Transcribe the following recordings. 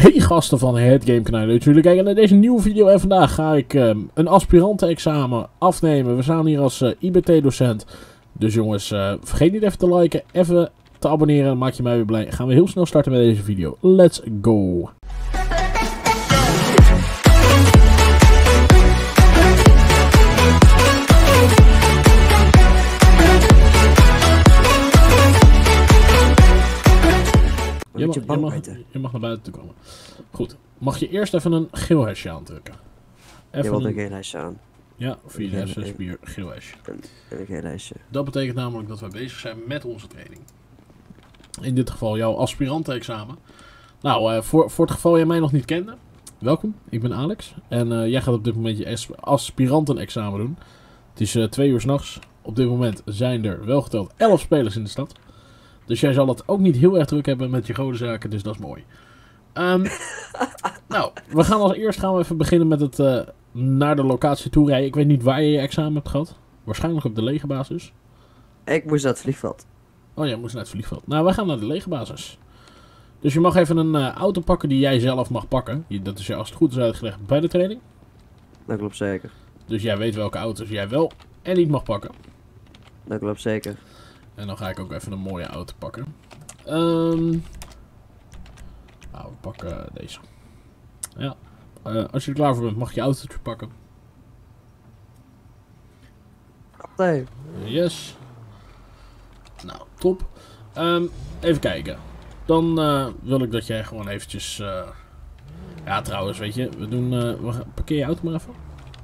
Hey gasten van HetGameKonijn, leuk dat jullie kijken naar deze nieuwe video. En vandaag ga ik een aspirantenexamen afnemen. We staan hier als IBT docent. Dus jongens, vergeet niet even te liken, even te abonneren. Dan maak je mij weer blij. Gaan we heel snel starten met deze video. Let's go! Je mag naar buiten toe komen. Goed. Mag je eerst even een geel hesje aandrukken? Even je wilt een geel hesje aan. Ja, 4, 6, bier, geel hesje. Een geel hesje. Dat betekent namelijk dat wij bezig zijn met onze training. In dit geval jouw aspirantenexamen. Nou, voor het geval jij mij nog niet kende. Welkom, ik ben Alex. En jij gaat op dit moment je aspirantenexamen doen. Het is 2 uur 's nachts. Op dit moment zijn er wel geteld 11 spelers in de stad. Dus jij zal het ook niet heel erg druk hebben met je godenzaken, dus dat is mooi. Nou, we gaan als eerst even beginnen met het naar de locatie toe rijden. Ik weet niet waar je je examen hebt gehad. Waarschijnlijk op de legerbasis. Ik moest naar het vliegveld. Oh ja, moest naar het vliegveld. Nou, wij gaan naar de legerbasis. Dus je mag even een auto pakken die jij zelf mag pakken. Dat is je, als het goed is, uitgelegd bij de training. Dat klopt zeker. Dus jij weet welke auto's jij wel en niet mag pakken. Dat klopt zeker. En dan ga ik ook even een mooie auto pakken. Nou, we pakken deze. Ja. Als je er klaar voor bent, mag je autootje pakken. Nee. Yes. Nou, top. Even kijken. Dan wil ik dat jij gewoon eventjes... Ja, trouwens, weet je. We doen... Parkeer je auto maar even.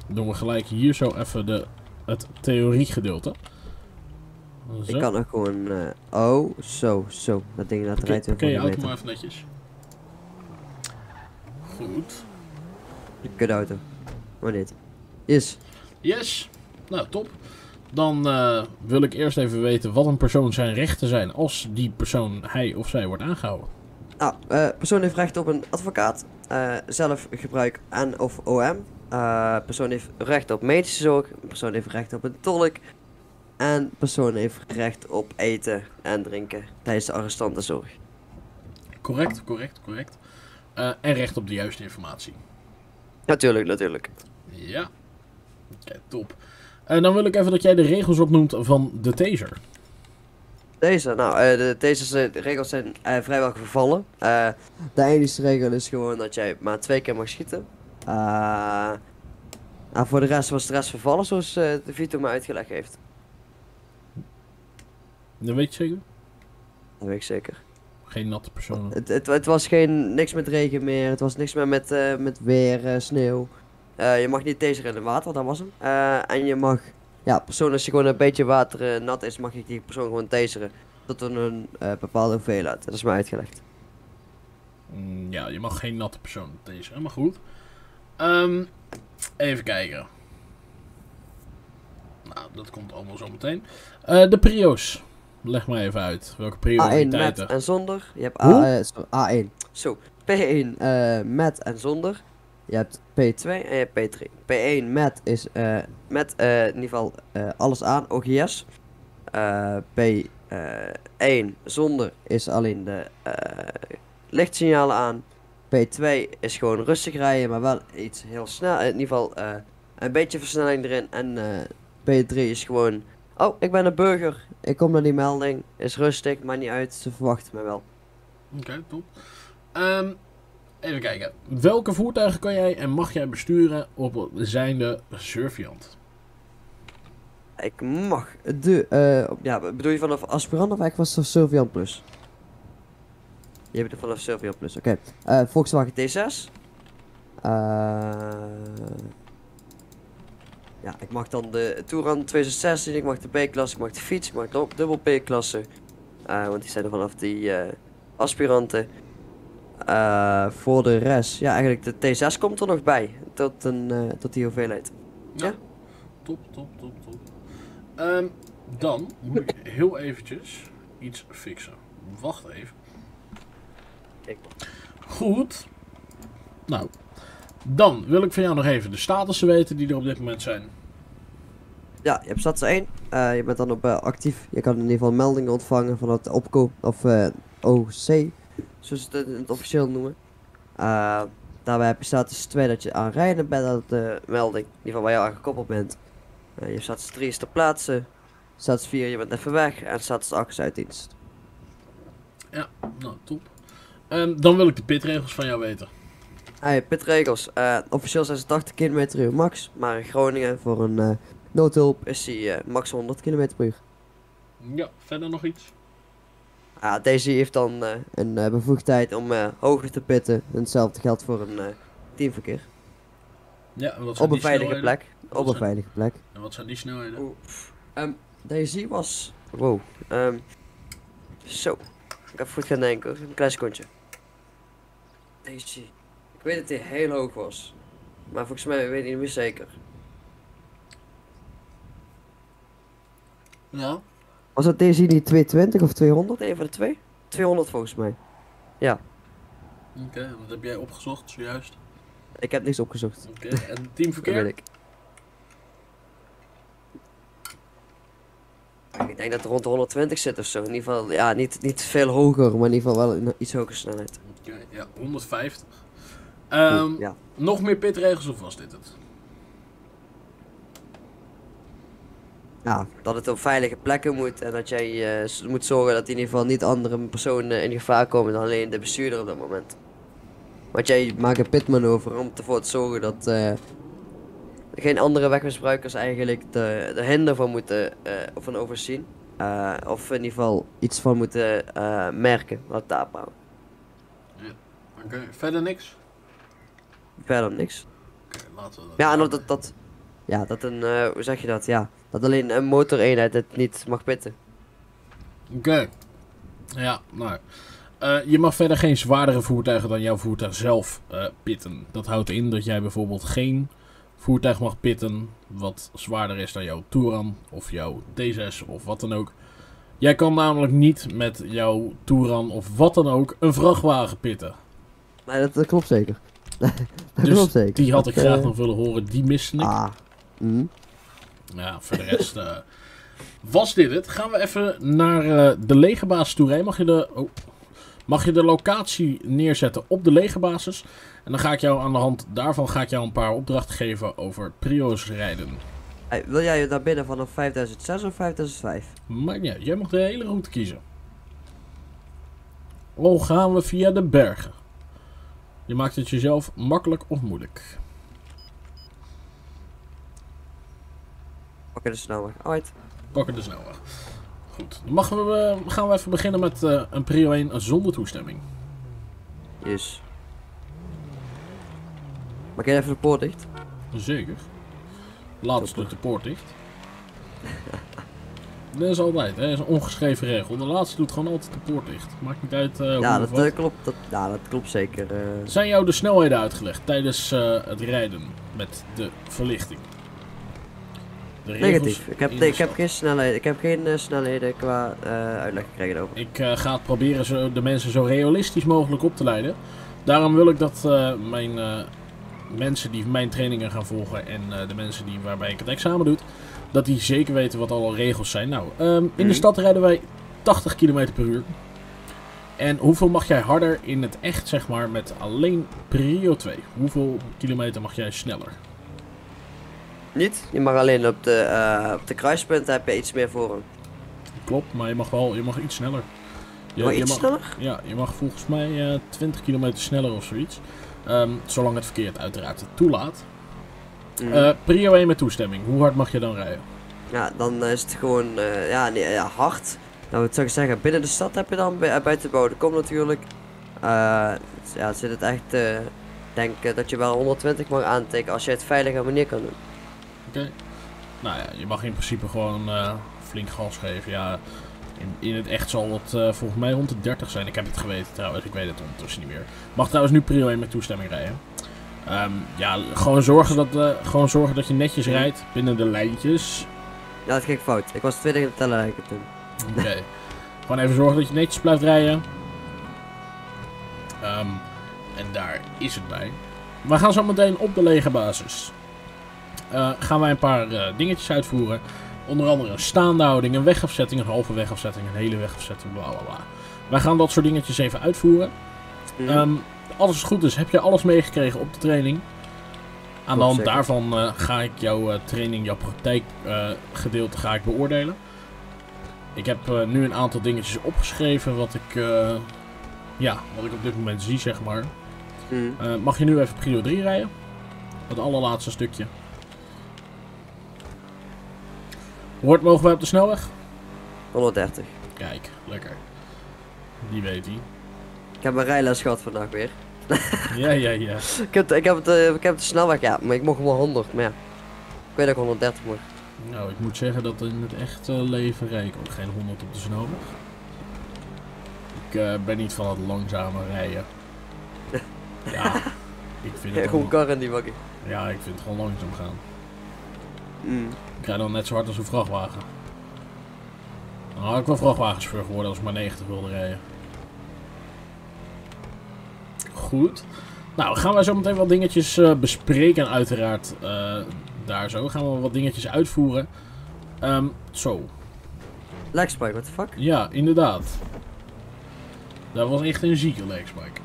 Dan doen we gelijk hier zo even het theoriegedeelte. Zo. Ik kan ook gewoon... zo. Dat ding dat rijdt. Oké, je auto maar even netjes. Goed. Je kut auto. Maar dit. Yes. Yes. Nou, top. Dan wil ik eerst even weten wat een persoon zijn rechten zijn als die persoon, hij of zij, wordt aangehouden. Nou, persoon heeft recht op een advocaat. Zelfgebruik en of OM. Persoon heeft recht op medische zorg. Persoon heeft recht op een tolk. En persoon heeft recht op eten en drinken tijdens de arrestantenzorg. Correct. En recht op de juiste informatie. Natuurlijk. Ja. Oké, top. En dan wil ik even dat jij de regels opnoemt van de taser. De taserregels zijn vrijwel vervallen. De enige regel is gewoon dat jij maar 2 keer mag schieten. En voor de rest was de rest vervallen, zoals Vito me uitgelegd heeft. Dat weet je zeker? Dat weet ik zeker. Geen natte personen. Het was niks met regen meer, het was niks meer met weer, sneeuw. Je mag niet taseren in het water, dat was hem. En je mag, ja, persoon, als je gewoon een beetje water nat is, mag je die persoon gewoon taseren. Tot een bepaalde hoeveelheid, dat is mij uitgelegd. Ja, je mag geen natte persoon taseren, maar goed. Even kijken. Nou, dat komt allemaal zo meteen. De prio's. Leg maar even uit, welke prioriteiten? A1 met en zonder. Je hebt A1. Zo, P1 met en zonder. Je hebt P2 en je hebt P3. P1 met is in ieder geval alles aan, OGS. P1 zonder is alleen de lichtsignalen aan. P2 is gewoon rustig rijden, maar wel iets heel snel. In ieder geval een beetje versnelling erin. En P3 is gewoon... Oh, ik ben een burger. Ik kom naar die melding. Is rustig, maar niet uit. Ze verwachten me wel. Oké, top. Even kijken. Welke voertuigen kan jij en mag jij besturen op zijnde surveillant? Ik mag de... ja, bedoel je vanaf aspirant of eigenlijk was het surveillant plus? Je hebt er vanaf surveillant plus, oké. Volkswagen T6. Ja, ik mag dan de Touran 2016, ik mag de B-klasse, ik mag de fiets, ik mag de dubbel B-klasse. Want die zijn er vanaf die aspiranten. Voor de rest, ja, eigenlijk de T6 komt er nog bij. Tot die hoeveelheid. Ja. Top. Dan moet ik heel eventjes iets fixen. Wacht even. Goed. Nou. Dan wil ik van jou nog even de statussen weten die er op dit moment zijn. Ja, je hebt status 1. Je bent dan op actief. Je kan in ieder geval meldingen ontvangen vanuit de OPCO of OC, zoals ze het officieel noemen. Daarbij bestaat dus 2 dat je aan rijden bent aan de melding, die van waar je aan gekoppeld bent. Je status 3 is ter plaatse, status 4 je bent even weg en status 8 is uit dienst. Ja, nou top. Dan wil ik de pitregels van jou weten. Pitregels, officieel 86 km/u max, maar in Groningen voor een noodhulp is die max 100 km/u. Ja, verder nog iets? Deze heeft dan een bevoegdheid om hoger te pitten. En hetzelfde geldt voor een teamverkeer. Ja, wat zijn op een veilige plek. Op een veilige plek. En wat zijn die snelheden? Deze was... Wow. Zo. Ik heb goed gaan denken hoor. Een klein secondje. Deze. Ik weet dat hij heel hoog was. Maar volgens mij weet ik niet meer zeker. Ja. Was dat deze niet 220 of 200? Een van de twee? 200 volgens mij. Ja. Oké, wat heb jij opgezocht zojuist? Ik heb niks opgezocht. Oké, en teamverkeer? Dat weet ik. Ik denk dat er rond de 120 zit ofzo. In ieder geval, ja, niet veel hoger, maar in ieder geval wel een iets hogere snelheid. Oké, ja, 150. Ja. Nog meer pitregels of was dit het? Ja, dat het op veilige plekken moet en dat jij moet zorgen dat in ieder geval niet andere personen in gevaar komen dan alleen de bestuurder op dat moment. Want jij maakt een pitmanoeuvre om ervoor te zorgen dat geen andere wegmisbruikers eigenlijk de hinder van moeten of van overzien. Of in ieder geval iets van moeten merken, wat daar bouwen. Ja, oké. Verder niks? Verder niks. Oké, laten we dat. Ja, en dat een, hoe zeg je dat, ja. Dat alleen een motoreenheid het niet mag pitten. Oké. Ja, nou. Je mag verder geen zwaardere voertuigen dan jouw voertuig zelf pitten. Dat houdt in dat jij bijvoorbeeld geen voertuig mag pitten wat zwaarder is dan jouw Touran of jouw T6 of wat dan ook. Jij kan namelijk niet met jouw Touran of wat dan ook een vrachtwagen pitten. Nee, dat klopt zeker. dat klopt zeker. Die had ik graag nog willen horen, die miste ik. Ja, voor de rest was dit het. Gaan we even naar de legerbasis toe rijden. Mag je de locatie neerzetten op de legerbasis. En dan ga ik jou aan de hand daarvan een paar opdrachten geven over prio's rijden. Hey, wil jij daar binnen vanaf 5006 of 5005? Maar ja, jij mag de hele route kiezen. Oh, gaan we via de bergen. Je maakt het jezelf makkelijk of moeilijk. Pakken de snelweg, ooit. Pakken de snelweg. Goed, dan gaan we even beginnen met een prio 1 zonder toestemming. Yes. Maak jij even de poort dicht? Zeker. Laatst doet de poort dicht. Dat is altijd, hè? Dat is een ongeschreven regel. De laatste doet gewoon altijd de poort dicht. Maakt niet uit hoe of wat. Klopt, dat klopt zeker. Zijn jou de snelheden uitgelegd tijdens het rijden met de verlichting? Negatief. Ik heb geen snelheid. Ik heb geen snelheden qua uitleg gekregen over. Ik ga het proberen de mensen zo realistisch mogelijk op te leiden. Daarom wil ik dat mijn mensen die mijn trainingen gaan volgen en de mensen die waarbij ik het examen doe, dat die zeker weten wat alle regels zijn. Nou, in de stad rijden wij 80 km per uur. En hoeveel mag jij harder in het echt, zeg maar, met alleen prio 2? Hoeveel kilometer mag jij sneller? Niet, je mag alleen op de kruispunten heb je iets meer voorrang. Klopt, maar je mag iets sneller. Je mag iets sneller? Ja, je mag volgens mij 20 kilometer sneller of zoiets. Zolang het verkeer het uiteraard toelaat. Prio 1 met toestemming, hoe hard mag je dan rijden? Ja, dan is het gewoon hard. Nou, wat zou ik zeggen, binnen de stad heb je dan buitenboden. Komt natuurlijk. Zit het echt. Denk dat je wel 120 mag aantikken als je het veilige manier kan doen. Oké. Nou ja, je mag in principe gewoon flink gas geven. Ja, in het echt zal het volgens mij 130 zijn. Ik heb het geweten trouwens, ik weet het ondertussen niet meer. Mag trouwens nu prio 1 met toestemming rijden. Gewoon zorgen dat je netjes rijdt binnen de lijntjes. Ja, dat ging fout. Ik was 20 in de tellerrijken toen. Oké. Gewoon even zorgen dat je netjes blijft rijden. En daar is het bij. We gaan zo meteen op de legerbasis. Gaan wij een paar dingetjes uitvoeren. Onder andere een staande houding, een wegafzetting, een halve wegafzetting, een hele wegafzetting, bla bla bla. Wij gaan dat soort dingetjes even uitvoeren. alles goed is, heb je alles meegekregen op de training. Aan de hand daarvan ga ik jouw training, jouw praktijkgedeelte ga ik beoordelen. Ik heb nu een aantal dingetjes opgeschreven wat ik, wat ik op dit moment zie, zeg maar. Mag je nu even prio 3 rijden? Het allerlaatste stukje. Hoort mogen wij op de snelweg? 130. Kijk, lekker. Die weet hij. Ik heb mijn rijles gehad vandaag weer. Ja. Ik heb de snelweg, ja, maar ik mocht wel 100, maar ja. Ik weet dat ik 130 mocht. Nou, ik moet zeggen dat in het echte leven rijd ik ook geen 100 op de snelweg. Ik ben niet van het langzame rijden. Ja, ik vind het gewoon kar in die wakker. Ja, ik vind het gewoon langzaam gaan. Ik rijd dan net zo hard als een vrachtwagen. Nou, had ik wel vrachtwagenchauffeur geworden als ik maar 90 wilde rijden. Goed. Nou, gaan wij zo meteen wat dingetjes bespreken uiteraard. Daar zo. Gaan we wat dingetjes uitvoeren. Zo. Lagspike, what the fuck? Ja, inderdaad. Dat was echt een zieke lagspike.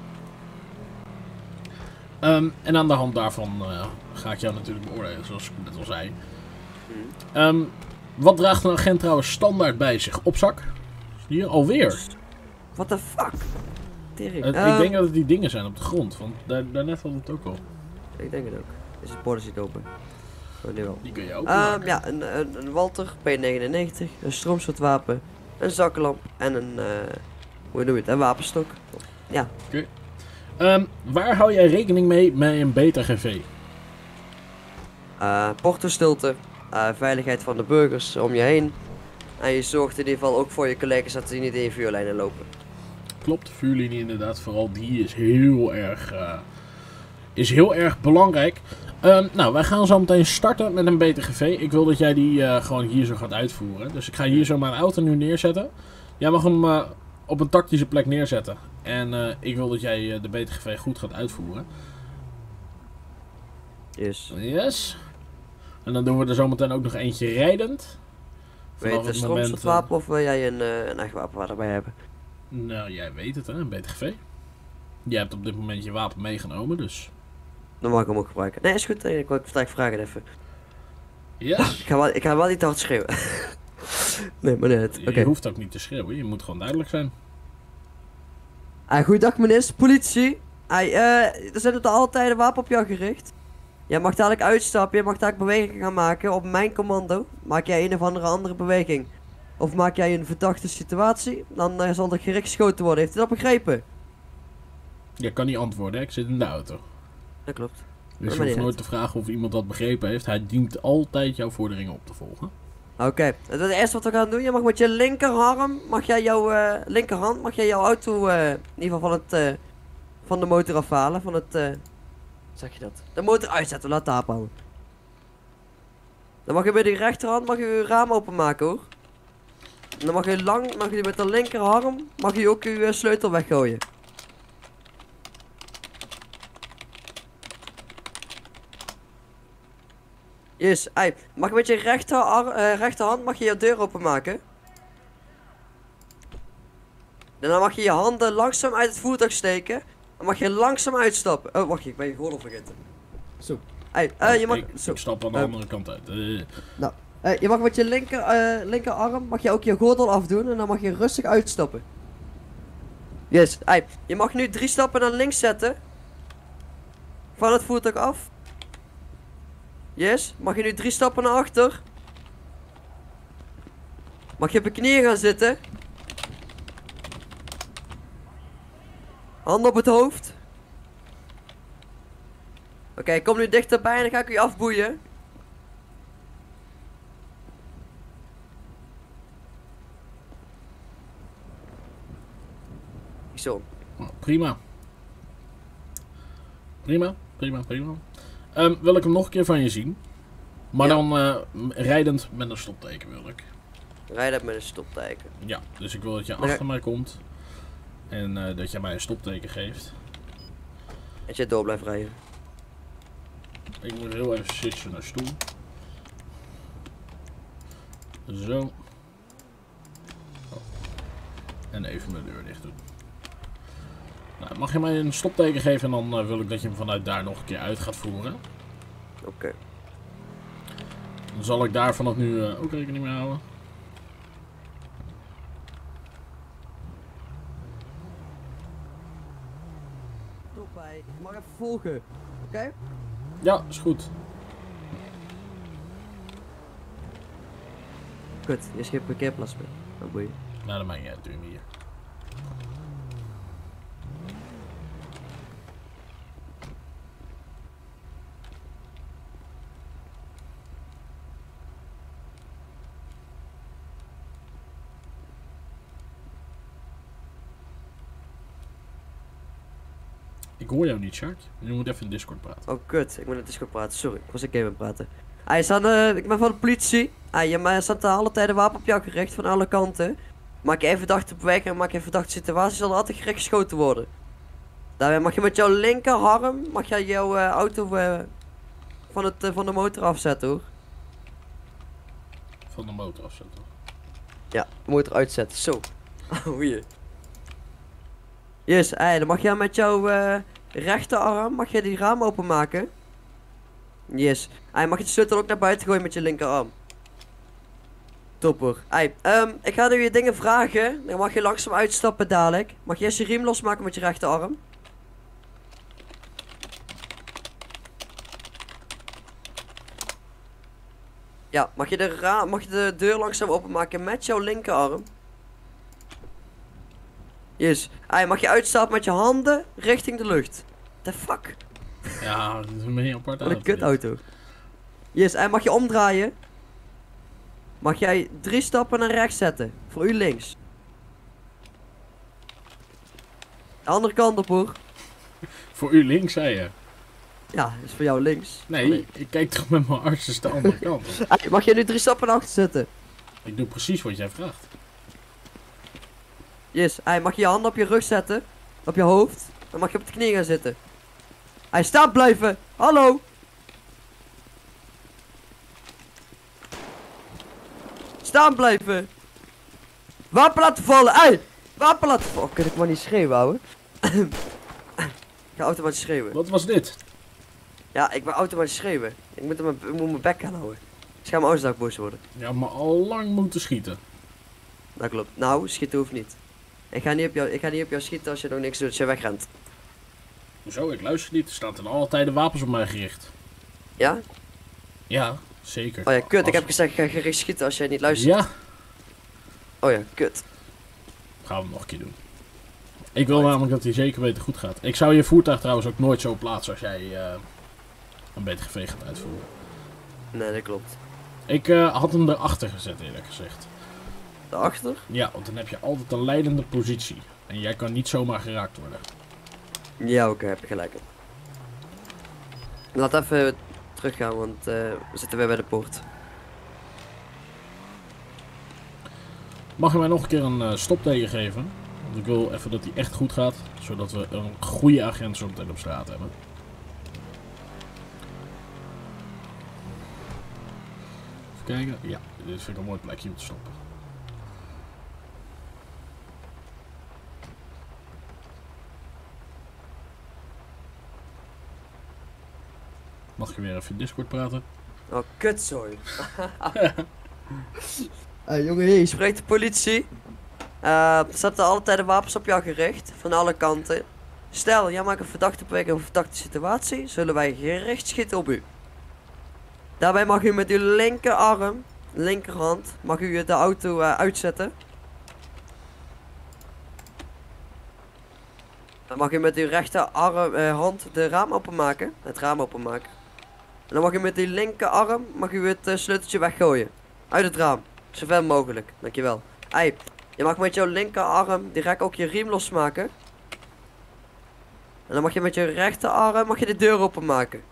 En aan de hand daarvan ga ik jou natuurlijk beoordelen, zoals ik net al zei. Wat draagt een agent trouwens standaard bij zich? Op zak? Hier alweer. What the fuck? Ik denk dat het die dingen zijn op de grond, want daarnet had het ook al. Ik denk het ook. Is het bord zit open? Oh, nu wel. Die kun je ook ja, een Walter P99, een stroomstootwapen, een zaklamp en een, hoe noem je het, een wapenstok. Ja. Oké. Waar hou jij rekening mee met een BTGV? Portostilte, veiligheid van de burgers om je heen. En je zorgt in ieder geval ook voor je collega's dat ze niet in je vuurlijnen lopen. Klopt, de vuurlinie inderdaad, vooral die is heel erg belangrijk. Nou, wij gaan zo meteen starten met een BTGV. Ik wil dat jij die gewoon hier zo gaat uitvoeren. Dus ik ga hier zo mijn auto nu neerzetten. Jij mag hem op een tactische plek neerzetten. En ik wil dat jij de BTGV goed gaat uitvoeren. Yes. En dan doen we er zometeen ook nog eentje rijdend. Weet je, het moment... wapen of wil jij een echt wapen erbij hebben? Nou, jij weet het hè, een BTGV. Jij hebt op dit moment je wapen meegenomen, dus... Dan mag ik hem ook gebruiken. Nee, is goed, ik wil vragen even. Yes. Oh, ik ga wel niet te hard schreeuwen. Nee, maar net. Okay. Je hoeft ook niet te schreeuwen, je moet gewoon duidelijk zijn. Goeiedag meneer, politie. Er zijn tot alle tijden wapen op jou gericht. Jij mag dadelijk uitstappen, je mag dadelijk bewegingen gaan maken. Op mijn commando maak jij een of andere beweging. Of maak jij een verdachte situatie, dan zal er gericht geschoten worden. Heeft u dat begrepen? Je kan niet antwoorden, hè? Ik zit in de auto. Dat klopt. Dus je hoeft nooit te vragen of iemand dat begrepen heeft. Hij dient altijd jouw vorderingen op te volgen. Oké, dat is het eerste wat we gaan doen. Je mag met je linkerarm, mag jij jouw linkerhand, mag jij jouw auto in ieder geval van de motor afhalen. Van het, zeg je dat? De motor uitzetten, laat de haap aan. Dan mag je met je rechterhand, mag je je raam openmaken hoor. En dan mag je met de linkerarm, mag je ook je sleutel weggooien. Yes, mag je met je rechterhand mag je je deur openmaken. En dan mag je je handen langzaam uit het voertuig steken. Dan mag je langzaam uitstappen. Oh, wacht, ik ben je gordel vergeten. Zo. Je mag... Ik stap aan de andere kant uit. Nou. Je mag met je linkerarm mag je ook je gordel afdoen en dan mag je rustig uitstappen. Yes, je mag nu 3 stappen naar links zetten. Van het voertuig af. Yes, mag je nu 3 stappen naar achter. Mag je op je knieën gaan zitten. Hand op het hoofd. Oké, kom nu dichterbij en dan ga ik u afboeien. Zo. Prima. Prima. Wil ik hem nog een keer van je zien. Maar ja. Dan rijdend met een stopteken wil ik. Rijdend met een stopteken? Ja, dus ik wil dat je achter mij komt. En dat jij mij een stopteken geeft. En jij door blijft rijden. Ik moet heel even switchen naar stoel. Zo. En even mijn deur dicht doen. Nou, mag je mij een stopteken geven en dan wil ik dat je hem vanuit daar nog een keer uit gaat voeren. Oké. Dan zal ik daar vanaf nu ook rekening mee houden. Ik mag even volgen, oké? Ja, is goed. Kut, je schip parkeerplaats mee. Dat boeien. Nou, dat maakt niet uit, doe je hem hier. Ik hoor jou niet, Shark. Je moet even in Discord praten. Oh, kut. Ik moet in Discord praten. Sorry, ik was in game aan praten. Ah, je staat, ik ben van de politie. Ah, je staat alle tijden wapen op jou gericht van alle kanten. Maak je even verdachte bewegingen, maak je verdachte situaties, zal er altijd gericht geschoten worden. Daarbij mag je met jouw linkerarm, mag jij jouw auto van de motor afzetten, hoor. Van de motor afzetten? Ja, de motor uitzetten. Zo. Oh, je. Yes, dan mag jij met jouw rechterarm, mag jij die raam openmaken. Yes. Mag je de sleutel ook naar buiten gooien met je linkerarm. Topper. Ik ga nu je dingen vragen. Dan mag je langzaam uitstappen dadelijk. Mag je eerst je riem losmaken met je rechterarm? Ja, mag je de deur langzaam openmaken met jouw linkerarm? Yes. Mag je uitstappen met je handen richting de lucht? The fuck? Ja, dat is een heel apart auto. Wat een kutauto. Yes, mag je omdraaien? Mag jij 3 stappen naar rechts zetten? Voor u links. De andere kant op, hoor. Voor u links, zei je? Ja, is voor jou links. Nee, ik kijk toch met mijn artsen de andere kant op. Mag jij nu 3 stappen naar achter zetten? Ik doe precies wat jij vraagt. Yes, mag je je handen op je rug zetten? Op je hoofd? Dan mag je op de knieën gaan zitten. Staan blijven! Hallo! Staan blijven! Wapen laten vallen! Wapen laten vallen! Oh, kan ik maar niet schreeuwen, ouwe. Ik ga automatisch schreeuwen. Wat was dit? Ja, ik ben automatisch schreeuwen. Ik moet mijn bek gaan houden. Dus ga mijn ouders boos worden. Ja, maar al lang moeten schieten. Dat klopt. Nou, schieten hoeft niet. Ik ga niet op jou schieten als je nog niks doet, als je wegrent. Hoezo? Ik luister niet. Er staan ten alle tijden wapens op mij gericht. Ja? Ja, zeker. Oh ja, kut. Ik heb gezegd, ik ga gericht schieten als jij niet luistert. Ja. Oh ja, kut. Gaan we hem nog een keer doen. Ik wil namelijk dat hij zeker weten goed gaat. Ik zou je voertuig trouwens ook nooit zo plaatsen als jij een BTGV gaat uitvoeren. Nee, dat klopt. Ik had hem erachter gezet, eerlijk gezegd. Daarachter? Ja, want dan heb je altijd een leidende positie. En jij kan niet zomaar geraakt worden. Ja, oké, heb je gelijk. Laat even teruggaan, want we zitten weer bij de poort. Mag je mij nog een keer een stopteken geven? Want ik wil even dat die echt goed gaat, zodat we een goede agent zo meteen op straat hebben. Even kijken. Ja, dit vind ik een mooi plekje om te stoppen. Mag je weer even in Discord praten? Oh, kutzooi. Jongen, je spreekt de politie. Er zaten altijd de wapens op jou gericht, van alle kanten. Stel, jij maakt een verdachte beweging of een verdachte situatie, zullen wij gericht schieten op u. Daarbij mag u met uw linkerarm, linkerhand, mag u de auto uitzetten. Dan mag u met uw rechterarm, hand de raam openmaken, het raam openmaken. En dan mag u met die linkerarm mag u het sleuteltje weggooien. Uit het raam. Zoveel mogelijk. Dankjewel. Je mag met jouw linkerarm direct ook je riem losmaken. En dan mag je met je rechterarm mag je de deur openmaken.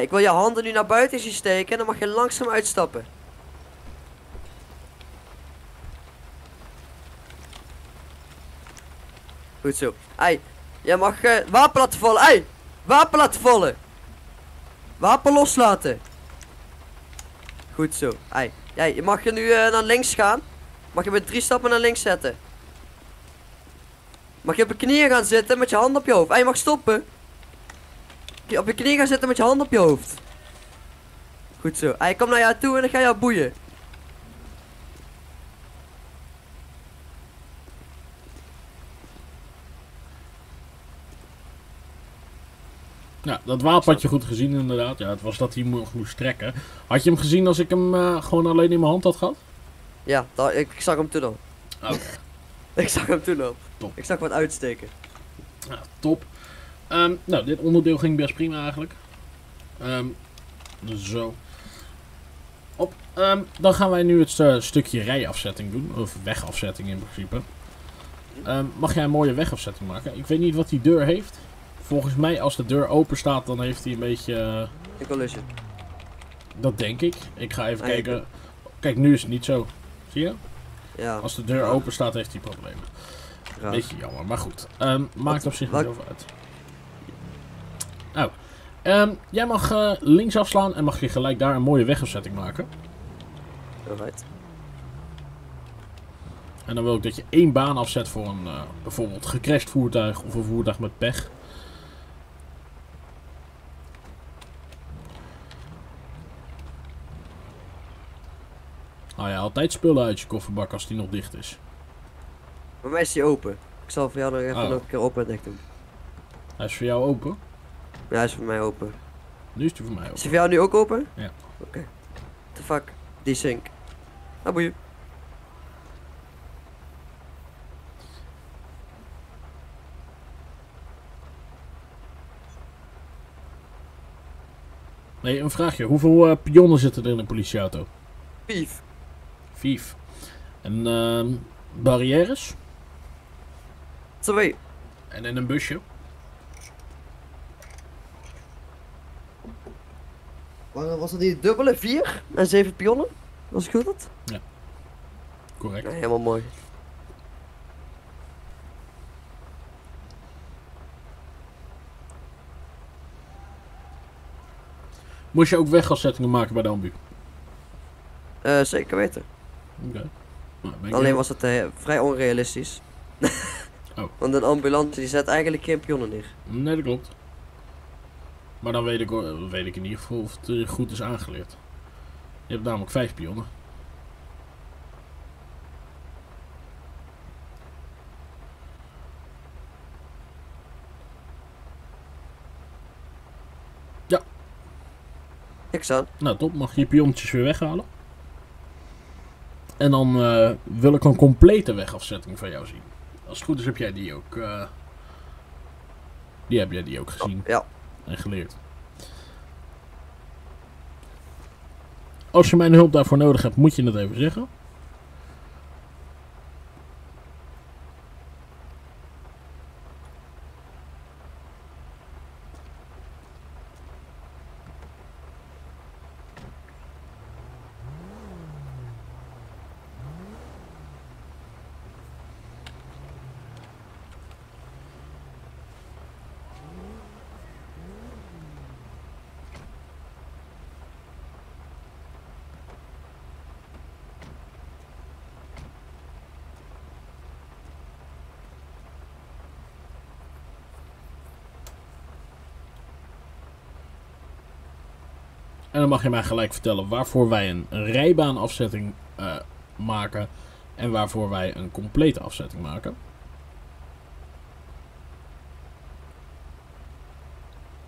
Ik wil je handen nu naar buiten zien steken en dan mag je langzaam uitstappen. Goed zo. Jij mag wapen laten vallen. Wapen laten vallen. Wapen loslaten. Goed zo. Je mag je nu naar links gaan. Mag je met 3 stappen naar links zetten. Mag je op je knieën gaan zitten met je hand op je hoofd? En je mag stoppen. Op je knieën gaan zitten met je hand op je hoofd. Goed zo. Hij komt naar jou toe en dan ga jou boeien. Ja, dat wapen had je goed gezien inderdaad. Ja, het was dat hij moest trekken. Had je hem gezien als ik hem gewoon alleen in mijn hand had gehad? Ja, ik zag hem toen al. Oké. Ik zag hem toen al. Top. Ik zag wat uitsteken. Ja, top. Nou, dit onderdeel ging best prima eigenlijk. Zo. Op. Dan gaan wij nu het stukje rijafzetting doen. Of wegafzetting in principe. Mag jij een mooie wegafzetting maken? Ik weet niet wat die deur heeft. Volgens mij als de deur open staat dan heeft hij een beetje... een collision. Dat denk ik. Ik ga even kijken. Kijk, nu is het niet zo. Zie je? Ja. Als de deur open staat heeft hij problemen. Raar. Beetje jammer, maar goed. Maakt op zich niet over uit. Nou. Jij mag links afslaan en mag je gelijk daar een mooie wegafzetting maken. Alright. En dan wil ik dat je 1 baan afzet voor een bijvoorbeeld gecrashed voertuig of een voertuig met pech. Nou ja, altijd spullen uit je kofferbak als die nog dicht is. Voor mij is die open. Ik zal voor jou nog even nog een keer op en dicht doen. Hij is voor jou open? Ja, hij is voor mij open. Nu is hij voor mij open. Is hij voor jou nu ook open? Ja. Oké. What the fuck? Die sink. Nou boeien. Nee, een vraagje. Hoeveel pionnen zitten er in een politieauto? 5. 5. En barrières? 2. En in een busje? Was dat die dubbele 4 en 7 pionnen? Was ik goed dat? Ja. Correct. Ja, helemaal mooi. Moest je ook wegafzettingen maken bij de ambu? Zeker weten. Oké. Nou, alleen was het vrij onrealistisch. Want een ambulance die zet eigenlijk geen pionnen neer. Nee, dat klopt. Maar dan weet ik in ieder geval of het goed is aangeleerd. Je hebt namelijk 5 pionnen. Ja. Ik zal. Nou top, mag je piontjes weer weghalen. En dan wil ik een complete wegafzetting van jou zien. Als het goed is heb jij die ook... die heb jij ook gezien. Oh, ja. En geleerd. Als je mijn hulp daarvoor nodig hebt, moet je het even zeggen. En dan mag je mij gelijk vertellen waarvoor wij een rijbaanafzetting maken en waarvoor wij een complete afzetting maken.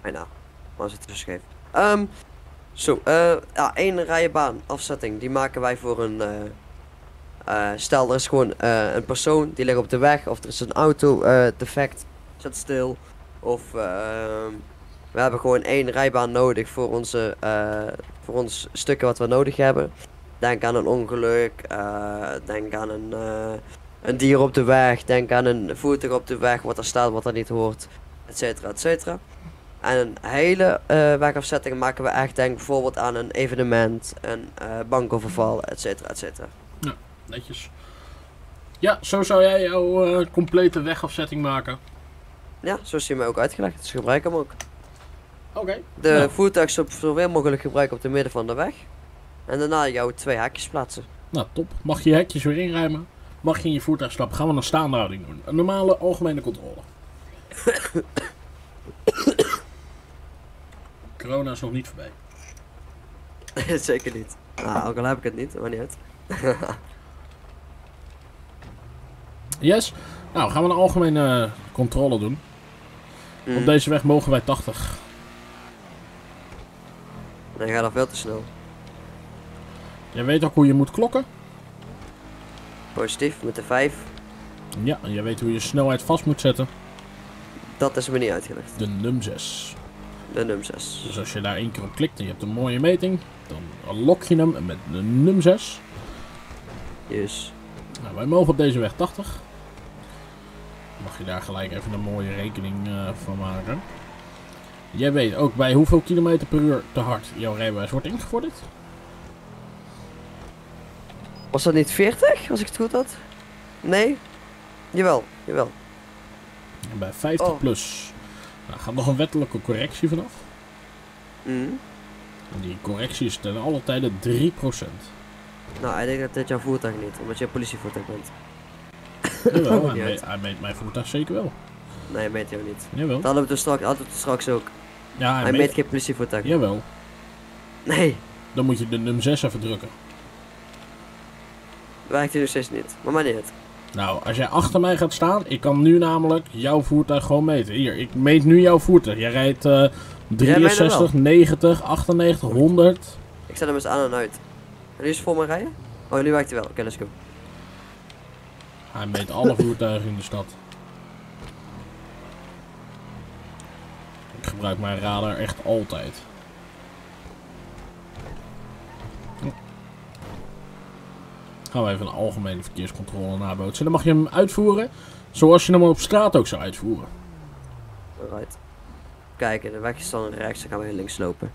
Nou, was het dus gegeven. Zo, ja, 1 rijbaanafzetting die maken wij voor een... stel er is gewoon een persoon die ligt op de weg of er is een auto defect, zit stil of... we hebben gewoon 1 rijbaan nodig voor ons stukken wat we nodig hebben. Denk aan een ongeluk, denk aan een dier op de weg, denk aan een voertuig op de weg, wat er staat, wat er niet hoort, etcetera, etcetera. En een hele wegafzetting maken we echt denk bijvoorbeeld aan een evenement, een bankoverval, etcetera, etcetera. Ja, netjes. Ja, zo zou jij jouw complete wegafzetting maken. Ja, zo is hij mij ook uitgelegd, dus gebruik hem ook. Okay. De voertuig zoveel mogelijk gebruiken op de midden van de weg. En daarna jouw 2 hekjes plaatsen. Nou top, mag je hekjes weer inruimen. mag je in je voertuig stappen. Gaan we een staande houding doen. Een normale algemene controle. Corona is nog niet voorbij. Zeker niet. Nou, ook al heb ik het niet, maar niet uit. Yes. Nou, gaan we een algemene controle doen. Op deze weg mogen wij 80. Nee, ga dan veel te snel. Jij weet ook hoe je moet klokken? Positief, met de 5. Ja, en jij weet hoe je snelheid vast moet zetten. Dat is me niet uitgelegd. De NUM6. De NUM6. Dus als je daar één keer op klikt en je hebt een mooie meting, dan lok je hem met de NUM6. Yes. Nou, wij mogen op deze weg 80. Mag je daar gelijk even een mooie rekening van maken. Jij weet ook bij hoeveel kilometer per uur te hard jouw rijbewijs wordt ingevorderd. Was dat niet 40, als ik het goed had? Nee? Jawel, jawel. En bij 50 plus. Nou, gaat nog een wettelijke correctie vanaf. En die correctie is ten alle tijde 3%. Nou, ik denk dat dit jouw voertuig niet, omdat je een politievoertuig bent. Jawel, hij meet mijn voertuig zeker wel. Nee, hij meet jou niet. Jawel. Dat hadden we straks ook. Ja, hij meet geen politievoertuig. Jawel. Nee. Dan moet je de NUM 6 even drukken. Werkt hij nog steeds niet, maar mij niet. Nou, als jij achter mij gaat staan, ik kan nu namelijk jouw voertuig gewoon meten. Hier, ik meet nu jouw voertuig. Jij rijdt 63, 90, 98, 100. Ik zet hem eens aan en uit. En nu is het voor mij rijden? Oh, nu werkt hij wel. Oké, let's go. Hij meet alle voertuigen in de stad. Ik gebruik mijn radar echt altijd. Gaan we even een algemene verkeerscontrole nabootsen. Dan mag je hem uitvoeren zoals je hem op straat ook zou uitvoeren. Alright. Kijk, de weg is dan rechts, dan gaan we links lopen.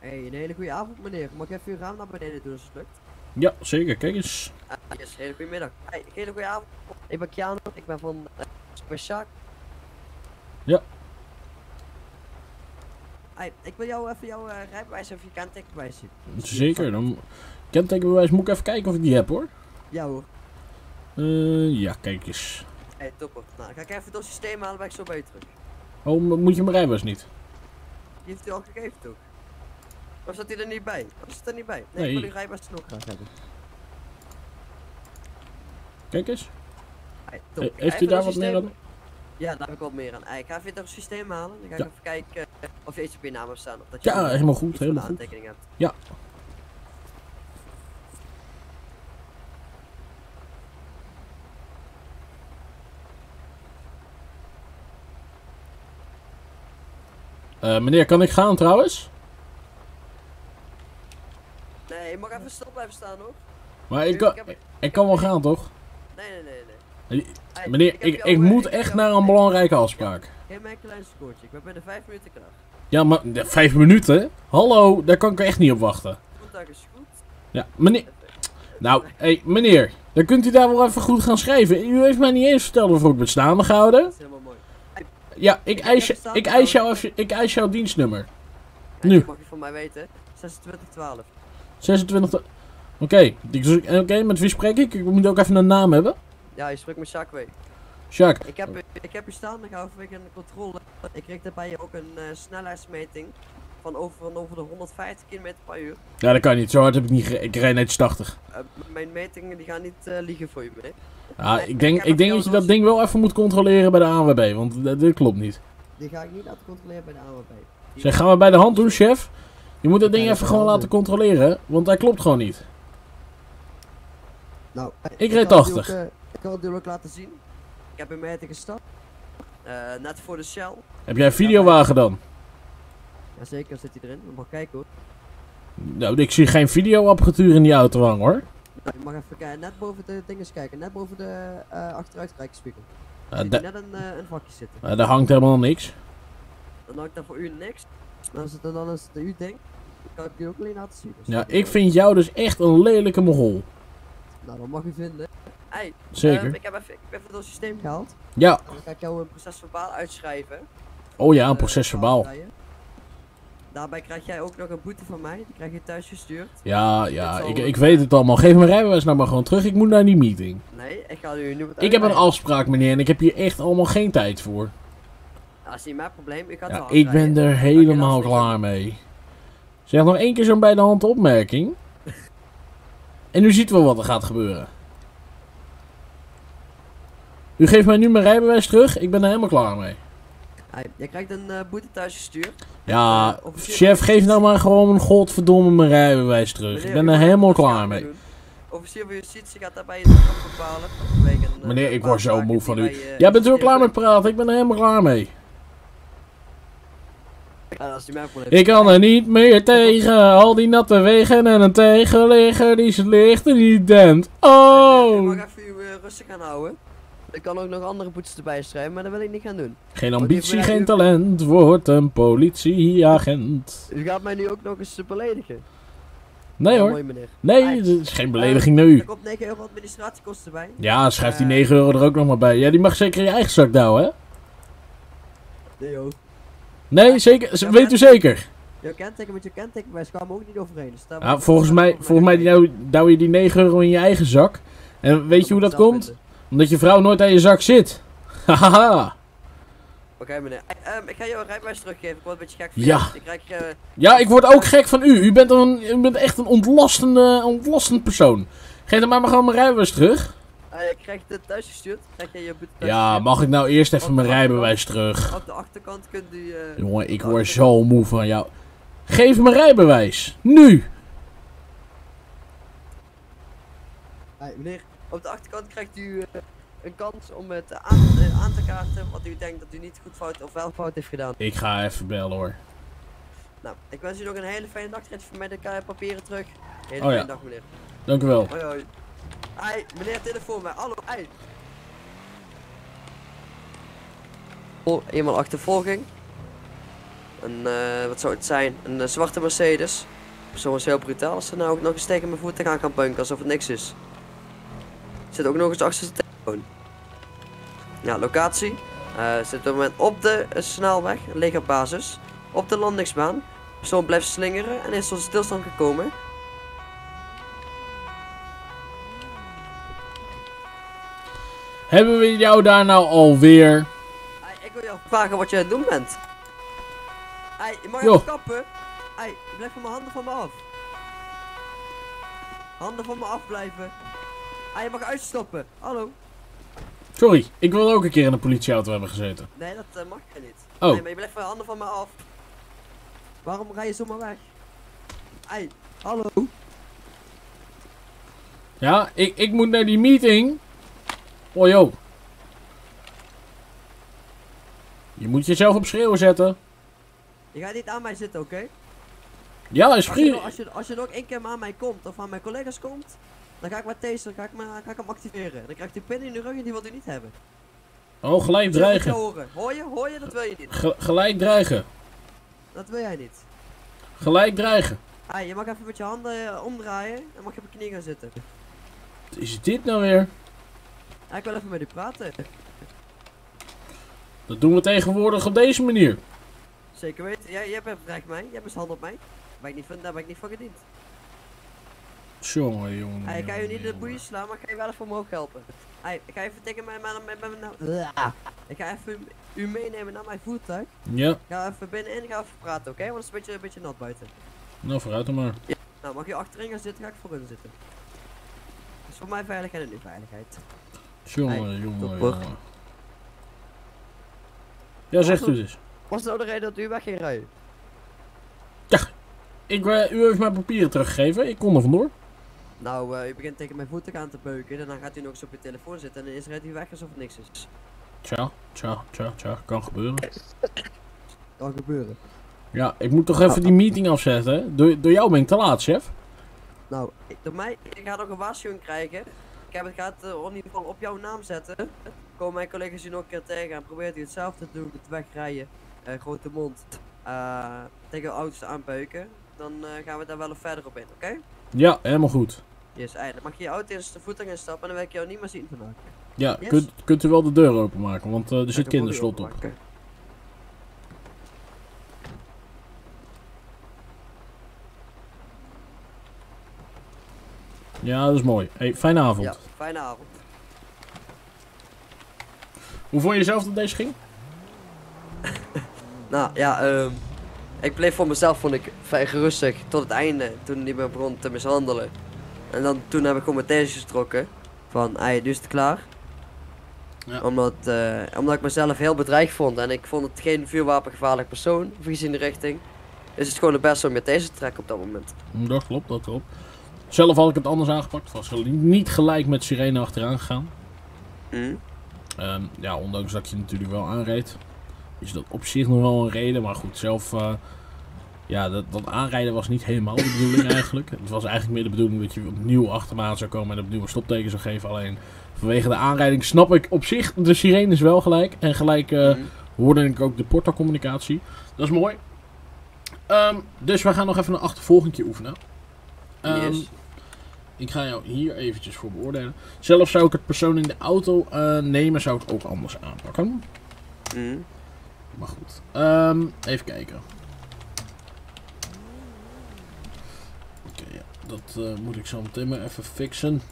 Hey, een hele goede avond meneer. Mag ik even uw raam naar beneden doen als het lukt? Ja, zeker. Kijk eens. Yes, hele goede middag. Hey, hele goede avond. Ik ben Kiano, ik ben van Speciaak. Ja. Hey, ik wil jou even jouw rijbewijs of je kentekenbewijs zien. Zeker, dan kentekenbewijs moet ik even kijken of ik die heb hoor. Ja hoor. Ja, kijk eens. Hey, topper. Nou, dan ga ik even door het systeem halen, ben ik zo bij je terug. Oh, moet je mijn rijbewijs niet? Die heeft u al gegeven toch? Of zat hij er niet bij? Of zit er niet bij? Nee, ik wil uw rijbewijs nog graag hebben. Kijk eens. Hey, top. Heeft u daar wat meer aan? Ja, daar heb ik wat meer aan. Ik ga even het systeem halen. Dan ga ik even kijken of je iets op je naam hebt staan. Of dat je helemaal goed. Helemaal goed. Aantekening hebt. Ja. Meneer, kan ik gaan trouwens? Nee, je mag even stil blijven staan hoor. Maar ik kan wel gaan toch? Nee. Meneer, ik moet echt naar een belangrijke afspraak. Geef mij een klein scoortje, ik ben binnen 5 minuten klaar. Ja, maar 5 minuten? Hallo, daar kan ik echt niet op wachten. Contact is goed. Ja, meneer. Nou, meneer, dan kunt u daar wel even goed gaan schrijven. U heeft mij niet eens verteld of ik ben staande gehouden. Dat is helemaal mooi. Ja, ik eis jouw dienstnummer. Nu. Dat mag je van mij weten, 2612. 2612. Oké, met wie spreek ik? Ik moet ook even een naam hebben. Ja, je spreekt met Sjakwee. Sjak. Ik heb je staande gehouden vanwege een controle. Ik kreeg daarbij ook een snelheidsmeting van over de 150 km per uur. Ja, dat kan niet. Zo hard heb ik niet gereden. Ik rijd netjes 80. Mijn metingen die gaan niet liegen voor je mee. Ja, ik denk dat je dat ding wel even moet controleren bij de ANWB, want dit klopt niet. Die ga ik niet laten controleren bij de ANWB. Zeg, gaan we bij de hand doen, chef? Je moet dat ding even gewoon laten controleren, want hij klopt gewoon niet. Nou, ik reed 80. Ik kan het natuurlijk laten zien. Ik heb een meter gestapt. Net voor de Shell. Heb jij een videowagen dan? Jazeker, zit hij erin. We mag kijken hoor. Nou, ik zie geen videoapparatuur in die auto hangen hoor. Nou, je mag even kijken. Net boven de dinges kijken. Net boven de achteruitkijkspiegel. Zit net een vakje zitten. Daar hangt helemaal niks. Dan hangt daar voor u niks. Dan is het uw ding. Dan kan ik die ook alleen laten zien. Dus ja, ik vind jou dus echt een lelijke mogol. Nou, dat mag u vinden. Hey, zeker. Ik heb even door het systeem gehaald. Ja. En dan ga ik jou een procesverbaal uitschrijven. Oh ja, een procesverbaal. Daarbij krijg jij ook nog een boete van mij. Die krijg je thuis gestuurd. Ja, ja, ik weet het allemaal. Geef mijn rijbewijs nou maar gewoon terug. Ik moet naar die meeting. Nee, ik ga nu wat uitleggen. Ik heb een afspraak, meneer, en ik heb hier echt allemaal geen tijd voor. Dat is niet mijn probleem. Ik ga het wel afrijden. Ik ben er helemaal klaar mee. Zeg nog één keer zo'n bij de hand opmerking. En u ziet wel wat er gaat gebeuren. U geeft mij nu mijn rijbewijs terug. Ik ben er helemaal klaar mee. Je krijgt een boete thuis gestuurd. Ja, chef, geef nou maar gewoon een godverdomme mijn rijbewijs terug. Meneer, ik ben er helemaal klaar mee. Officier van Justitie gaat daarbij je straf bepalen. Meneer, ik word zo moe van u. Jij bent er wel klaar mee praten, ik ben er helemaal klaar mee. Ja, dat is niet mijn probleem. Ik kan er niet meer tegen. Al die natte wegen en een tegenligger die ze ligt en die dent. Oh! Ik mag even u rustig gaan houden. Ik kan ook nog andere boetes erbij schrijven, maar dat wil ik niet gaan doen. Geen ambitie, geen talent, wordt een politieagent. U gaat mij nu ook nog eens beledigen. Nee hoor. Mooi, nee, dat is geen belediging naar u. Er komt 9 euro administratiekosten bij. Ja, schrijf die 9 euro er ook nog maar bij. Ja, die mag zeker in je eigen zak douwen, hè? Nee hoor. Nee, zeker, ja, weet u zeker? Je kenteken met je kenteken, wij kwamen ook niet overheen. Dus daar ja, volgens mij douw je die 9 euro in je eigen zak. En weet je hoe dat komt? Omdat je vrouw nooit aan je zak zit. Hahaha. Oké, meneer. Ik ga jou een rijbewijs teruggeven. Ik word een beetje gek van u. Ja. Ja, ik word ook gek van u. U bent echt een ontlastend persoon. Geef dan maar gewoon mijn rijbewijs terug. Ik krijg het thuis gestuurd. Krijg jij je boete? Ja, mag ik nou eerst even mijn rijbewijs terug? Op de achterkant kunt u... Jongen, ik word zo moe van jou. Geef mijn rijbewijs. Nu. Meneer. Op de achterkant krijgt u een kans om het aan te kaarten wat u denkt dat u niet goed fout of wel fout heeft gedaan. Ik ga even bellen hoor. Nou, ik wens u nog een hele fijne dag. Geef voor mij de papieren terug. Hele fijne dag, meneer. Dank u wel. Hoi hoi. Ai, meneer, telefoon mij. Hallo, ai. Oh, eenmaal achtervolging. Wat zou het zijn? Een zwarte Mercedes. Soms heel brutaal als ze nou ook nog eens tegen mijn voeten gaan punken alsof het niks is. Zit ook nog eens achter zijn telefoon. Ja, locatie. Zit op het moment op de snelweg, legerbasis. Op de landingsbaan. De persoon blijft slingeren en is tot stilstand gekomen. Hebben we jou daar nou alweer? Ik wil jou vragen wat je aan het doen bent. Je mag even kappen. Blijf van mijn handen van me af. Handen van me af blijven. Je mag uitstoppen. Hallo. Sorry, ik wil ook een keer in een politieauto hebben gezeten. Nee, dat mag je niet. Oh. Nee, maar je blijft van je handen van me af. Waarom rij je zomaar weg? Hallo. Ja, ik moet naar die meeting. Oh joh. Je moet jezelf op schreeuwen zetten. Je gaat niet aan mij zitten, oké? Ja, is prima. Als je nog één keer aan mij komt of aan mijn collega's komt... Dan ga ik maar deze, dan ga ik hem activeren. Dan krijgt u pin in de rug en die wilt u niet hebben. Oh, gelijk dreigen. Hoor je, dat wil je niet. Gelijk dreigen. Dat wil jij niet. Gelijk dreigen. Je mag even met je handen omdraaien en mag je op je knie gaan zitten. Wat is dit nou weer? Ik wil even met u praten. Dat doen we tegenwoordig op deze manier. Zeker weten, jij bedreigt mij, jij mishandelt mij. Daar ben ik niet van gediend. Jongen. Ik ga je niet in de boeien slaan, maar ik ga je wel even omhoog helpen. Ik ga even tegen mij. Ik ga even u meenemen naar mijn voertuig. Ja. Ik ga even binnenin en ga even praten, oké? Want het is een beetje nat buiten. Nou, vooruit dan maar. Ja. Nou, mag je achterin gaan zitten, ga ik voorin zitten. Dat is voor mijn veiligheid en uw veiligheid. Jongen. Ja, zegt u dus. Was nou de reden dat u weg ging rijden? Ja. U heeft mijn papieren teruggegeven, ik kon er vandoor. Nou, u begint tegen mijn voeten aan te beuken en dan gaat u nog eens op uw telefoon zitten en dan is rijdt u weg alsof het niks is. Tja, kan gebeuren. Kan gebeuren. Ja, ik moet toch even die meeting afzetten. Door jou ben ik te laat, chef. Nou, door mij, ik ga nog een waarschuwing krijgen. Ik ga het in ieder geval op jouw naam zetten. Komen mijn collega's u nog een keer tegen en probeert u hetzelfde te doen, het wegrijden. Grote mond. Tegen auto's aanbeuken. Dan gaan we daar wel verder op in, oké? Okay? Ja, helemaal goed. Yes, dan mag je je auto eerst de voertuig instappen en dan wil ik jou niet meer zien vandaag. Ja, yes? Kunt u wel de deur openmaken, want er zit kinderslot op. Ja, dat is mooi. Hey, fijne avond. Ja, fijne avond. Hoe vond je zelf dat deze ging? Nou ja, ik bleef voor mezelf, vond ik vrij gerustig tot het einde, toen die me begon te mishandelen. En dan toen heb ik gewoon mijn thesis getrokken van, hey, nu is het klaar. Ja. Omdat ik mezelf heel bedreigd vond en ik vond het geen vuurwapengevaarlijk persoon, vries in de richting. Is het gewoon het beste om je thesis te trekken op dat moment. Dat klopt, dat klopt. Zelf had ik het anders aangepakt, was niet gelijk met sirene achteraan gegaan. Mm. Ja, ondanks dat je natuurlijk wel aanreed, is dat op zich nog wel een reden, maar goed, zelf, ja, dat aanrijden was niet helemaal de bedoeling eigenlijk. Het was eigenlijk meer de bedoeling dat je opnieuw achter me aan zou komen en opnieuw een stopteken zou geven, alleen vanwege de aanrijding snap ik op zich, de sirene is wel gelijk en gelijk hoorde ik ook de portacommunicatie. Dat is mooi. Dus we gaan nog even een achtervolgingje oefenen. Yes. Ik ga jou hier eventjes voor beoordelen. Zelf zou ik het persoon in de auto nemen, zou ik ook anders aanpakken. Mm. Maar goed, even kijken. Oké, ja, dat moet ik zo meteen maar even fixen.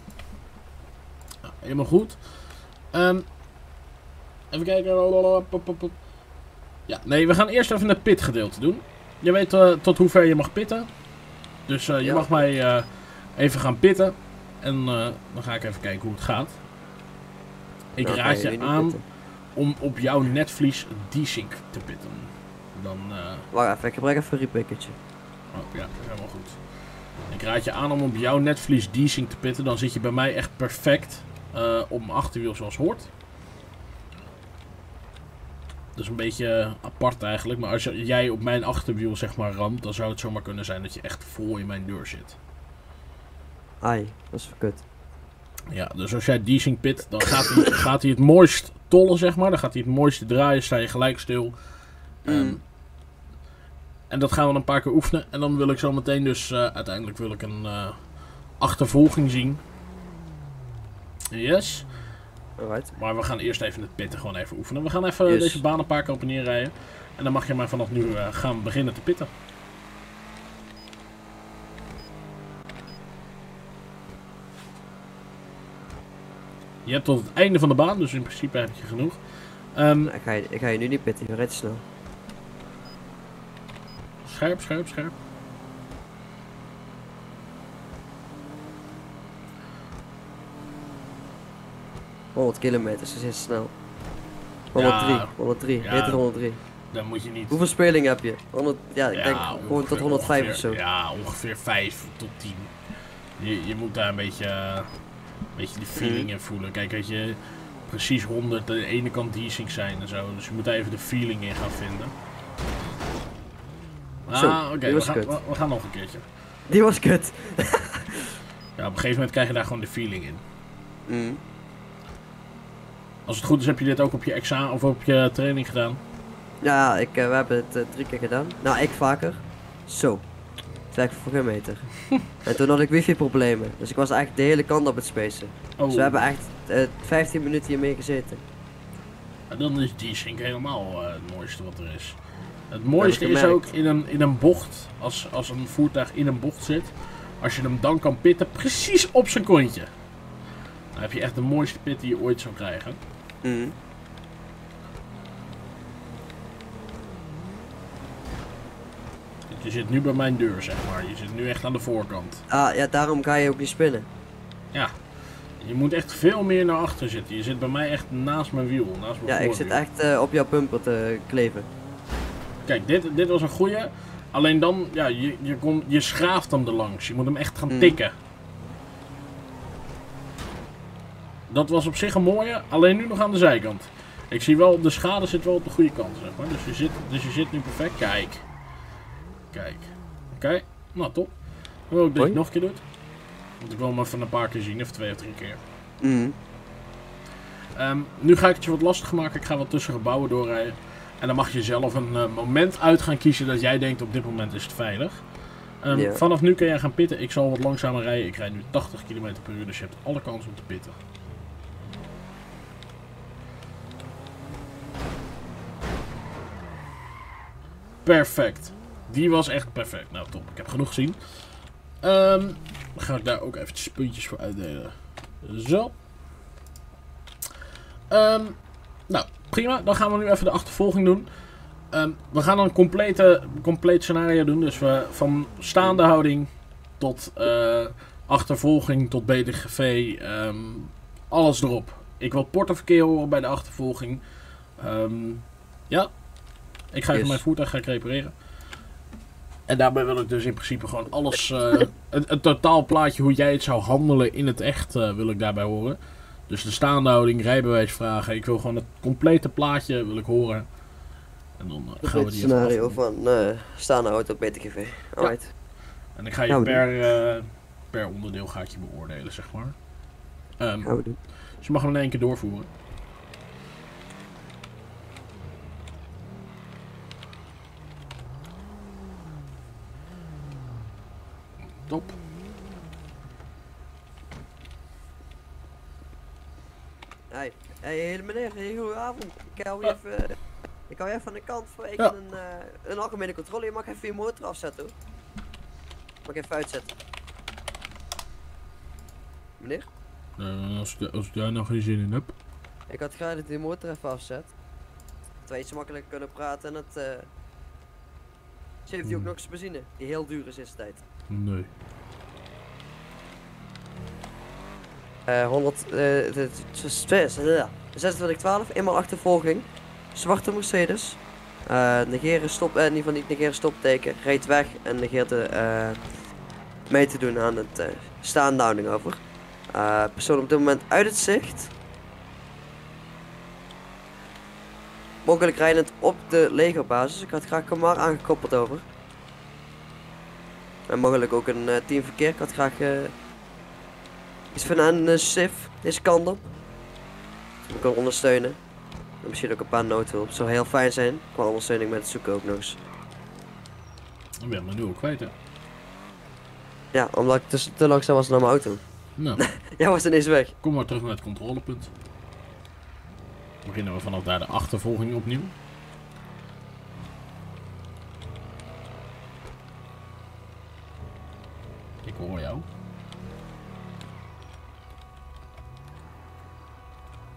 Nou, helemaal goed. Even kijken. Ja, nee, we gaan eerst even het pitgedeelte doen. Je weet tot hoever je mag pitten. Dus je mag mij even gaan pitten. En dan ga ik even kijken hoe het gaat. Ik raad je aan om op jouw netvlies desync te pitten. Dan, wacht even, ik gebruik even een repikketje. Oh ja, helemaal goed. Ik raad je aan om op jouw netvlies desync te pitten. Dan zit je bij mij echt perfect op mijn achterwiel zoals hoort. Dat is een beetje apart eigenlijk, maar als jij op mijn achterwiel zeg maar ramt, dan zou het zomaar kunnen zijn dat je echt vol in mijn deur zit. Ai, dat is verkut. Ja, dus als jij desync pit, dan gaat hij het mooist tollen zeg maar, dan gaat hij het mooiste draaien, sta je gelijk stil. En dat gaan we een paar keer oefenen en dan wil ik zo meteen dus, uiteindelijk wil ik een achtervolging zien. Yes. Alright. Maar we gaan eerst even het pitten gewoon even oefenen. We gaan even deze baan een paar keer op en neer rijden. En dan mag je maar vanaf nu gaan beginnen te pitten. Je hebt tot het einde van de baan, dus in principe heb je genoeg. Nou, ik ga je nu niet pitten, je rijdt snel. Scherp, scherp, scherp. km/h, dat is snel. 103, ja, 103, ja, 103. Dan moet je niet... Hoeveel speling heb je? 100, ja, ik denk ongeveer, gewoon tot 105 ongeveer, of zo. Ja, ongeveer 5 tot 10. Je moet daar een beetje de feeling in voelen. Kijk, weet je, precies 100 aan de ene kant desync zijn en zo. Dus je moet daar even de feeling in gaan vinden. Ah, oké, we gaan nog een keertje. Die was kut. Ja, op een gegeven moment krijg je daar gewoon de feeling in. Mm. Als het goed is, heb je dit ook op je examen of op je training gedaan? Ja, we hebben het 3 keer gedaan. Nou, ik vaker. Zo. 5 meter. En toen had ik wifi-problemen. Dus ik was eigenlijk de hele kant op het spacen. Oh. Dus we hebben echt 15 minuten hiermee gezeten. En dan is desync helemaal het mooiste wat er is. Het mooiste is ook in een bocht, als een voertuig in een bocht zit, als je hem dan kan pitten, precies op zijn kontje. Dan heb je echt de mooiste pit die je ooit zou krijgen. Mm. Je zit nu bij mijn deur, zeg maar. Je zit nu echt aan de voorkant. Ah, ja, daarom kan je ook niet spinnen. Ja. Je moet echt veel meer naar achter zitten. Je zit bij mij echt naast mijn wiel. Naast mijn voorwiel. Ik zit echt op jouw bumper te kleven. Kijk, dit was een goeie. Alleen dan, ja, je schraaft hem er langs. Je moet hem echt gaan tikken. Dat was op zich een mooie, alleen nu nog aan de zijkant. Ik zie wel, de schade zit wel op de goede kant, zeg maar. Dus je zit nu perfect. Kijk. Kijk. Oké, nou top. Ik wil ook dat je het nog een keer doet. Want ik wil hem even een paar keer zien, of 2 of 3 keer. Mm. Nu ga ik het je wat lastiger maken. Ik ga wat tussen gebouwen doorrijden. En dan mag je zelf een moment uit gaan kiezen dat jij denkt op dit moment is het veilig. Vanaf nu kun jij gaan pitten. Ik zal wat langzamer rijden. Ik rijd nu 80 km/u, dus je hebt alle kans om te pitten. Perfect. Die was echt perfect. Nou, top. Ik heb genoeg gezien. Dan ga ik daar ook eventjes puntjes voor uitdelen. Zo. Nou, prima. Dan gaan we nu even de achtervolging doen. We gaan dan een compleet scenario doen. Dus van staande houding tot achtervolging tot BTGV. Alles erop. Ik wil portoverkeer horen bij de achtervolging. Ja. Ik ga even mijn voertuig gaan repareren. En daarbij wil ik dus in principe gewoon alles... een totaal plaatje hoe jij het zou handelen in het echt wil ik daarbij horen. Dus de staande houding, rijbewijsvragen. Ik wil gewoon het complete plaatje wil ik horen. En dan gaan we die... Het scenario van staande auto BTGV. Alright. Ja. En ik ga je per onderdeel ga ik je beoordelen, zeg maar. Dus je mag hem in één keer doorvoeren. Top. Hey, meneer, goede avond. Ik hou je even aan de kant voor even een algemene controle. Je mag even je motor afzetten hoor. Mag ik even uitzetten. Meneer? Als ik daar nog geen zin in heb. Ik had graag dat je motor even afzet. Dat wij iets makkelijker kunnen praten en dat... Ze heeft die ook nog eens benzine, die heel duur is in de tijd. Nee. 2612, eenmaal achtervolging. Zwarte Mercedes. Negeren stop, in ieder geval niet negeren stopteken. Reed weg en negeert de, mee te doen aan het staande houding over. Persoon op dit moment uit het zicht. Mogelijk rijdend op de legerbasis. Ik had graag Kamar aangekoppeld over. En mogelijk ook een teamverkeer. Ik had graag iets van een SIF deze kant op. Ik kan ondersteunen. En misschien ook een paar noodhulp. Zou heel fijn zijn. Qua ondersteuning met het zoeken ook nog eens. Ik ben me nu ook kwijt hè. Ja, omdat ik te langzaam was naar mijn auto. Nou. Jij was ineens weg. Kom maar terug naar het controlepunt. Beginnen we vanaf daar de achtervolging opnieuw. Ik hoor jou.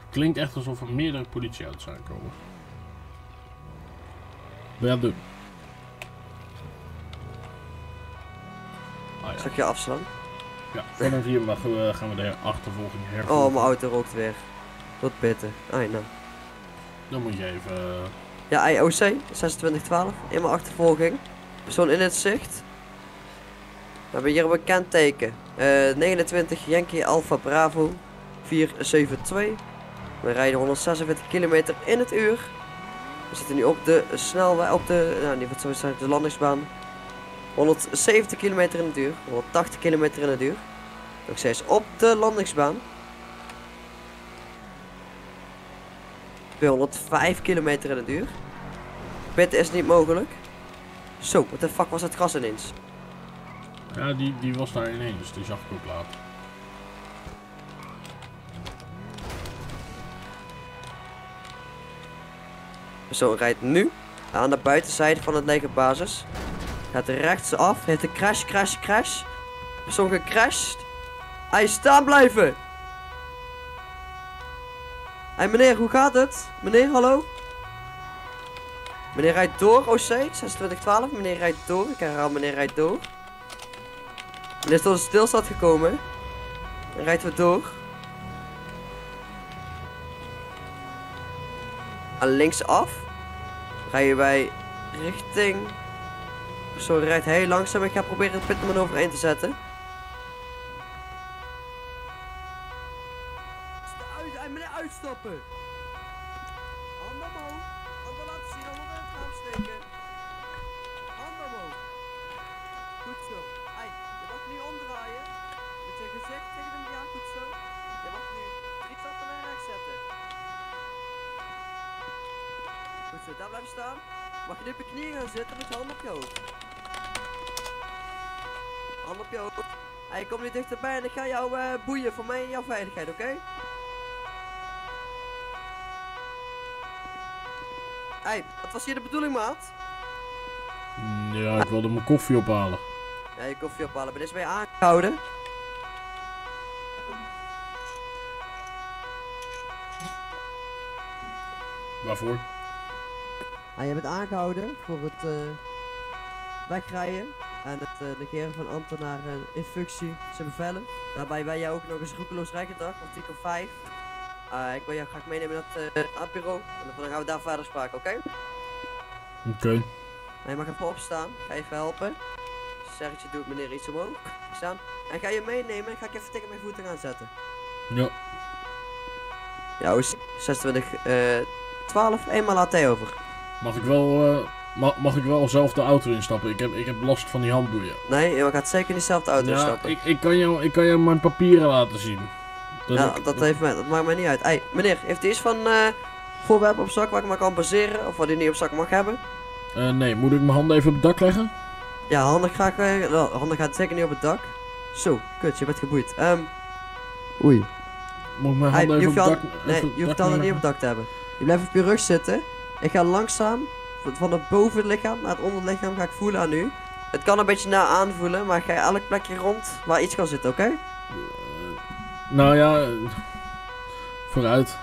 Klinkt echt alsof er meerdere politieauto's aankomen. Wel doen. Ah, ja. Zal ik je afslaan? Ja, vanaf hier gaan we de achtervolging hervoeren. Oh, mijn auto rookt weer. Wat beter. Ai, nou. Dan moet je even... Ja, IOC, 2612, in mijn achtervolging. Persoon in het zicht. We hebben hier een kenteken. 29 Yankee Alpha Bravo 472. We rijden 146 kilometer in het uur. We zitten nu op de snelweg, op de, nou niet wat zo zijn, de landingsbaan. 170 kilometer in het uur, 180 kilometer in het uur. Nog steeds op de landingsbaan. 205 kilometer in het uur. Bitten is niet mogelijk. Zo, wat de fuck was dat gras ineens? Ja, die was daar ineens, die zag ik ook laat. Zo rijdt nu aan de buitenzijde van het legerbasis. Gaat rechtsaf, heeft een crash. Persoon gecrashed. Hij staan blijven! Hey meneer, hoe gaat het? Meneer, hallo? Meneer rijdt door, OC, 2612. Meneer rijdt door, ik herhaal, meneer rijdt door. Meneer is tot een stilstand gekomen. Dan rijdt we door. Aan linksaf. Rijden wij richting... Persoon rijdt heel langzaam, ik ga proberen het pitman overeen te zetten. Uitstappen! Handen omhoog! Handen laten zien, handen naar het raam steken! Handen omhoog! Goed zo! Hey, je mag nu omdraaien! Met je gezicht tegen hem, ja, goed zo! Je mag nu drie stappen naar rechts zetten! Goed zo, daar blijf staan! Mag je nu op je knieën gaan zitten met je hand op je hoofd! Hand op je hoofd! Hey, kom nu dichterbij en ik ga jou boeien voor mij en jouw veiligheid, oké? Hey, wat was hier de bedoeling, maat? Ja, ik wilde mijn koffie ophalen. Ja, je koffie ophalen, maar dit is weer aangehouden. Waarvoor? Ah, je bent aangehouden voor het wegrijden en het negeren van ambtenaren infunctie zijn bevelen. Daarbij ben jij ook nog eens roekeloos rijgedrag, artikel 5. Ik wil jou graag meenemen naar het bureau en dan gaan we daar verder spraken, oké? Oké. Je mag even opstaan, ga even helpen. Sergetje doet meneer iets omhoog. Staan. En ga je meenemen en ga ik even tegen mijn voeten gaan zetten. Ja. Ja, 26, 12, eenmaal AT over. Mag ik wel zelf de auto instappen? Ik heb last van die handboeien. Nee, je gaat zeker niet zelf de auto instappen. Ik kan jou mijn papieren laten zien. Dat maakt mij niet uit. Hey, meneer, heeft u iets van voorwerpen op zak waar ik me kan baseren? Of wat u niet op zak mag hebben? Nee, moet ik mijn handen even op het dak leggen? Ja, handen gaat zeker niet op het dak. Zo, kut, je bent geboeid. Oei. Moet ik mijn handen even op het dak... Nee, je hoeft handen niet op het dak te hebben. Je blijft op je rug zitten. Ik ga langzaam van het bovenlichaam naar het onderlichaam ga ik voelen aan u. Het kan een beetje na aanvoelen, maar ik ga elk plekje rond waar iets kan zitten, oké? Nou ja, vooruit.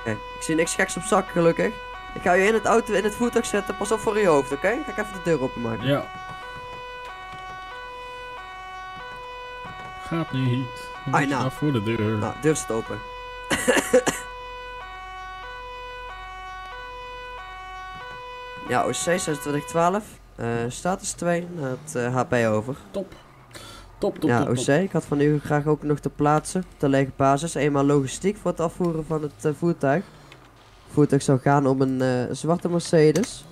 Oké, ik zie niks geks op zak, gelukkig. Ik ga u in het auto, in het voertuig zetten, pas op voor je hoofd, oké? Ga ik even de deur openmaken. Ja. Gaat niet. Nou, voor de deur. Nou, deur zit open. Ja, OC 2612, status 2, het HP over. Top. Ja, OC, ik had van u graag ook nog te plaatsen, de lege basis, eenmaal logistiek voor het afvoeren van het voertuig. Het voertuig zou gaan om een zwarte Mercedes.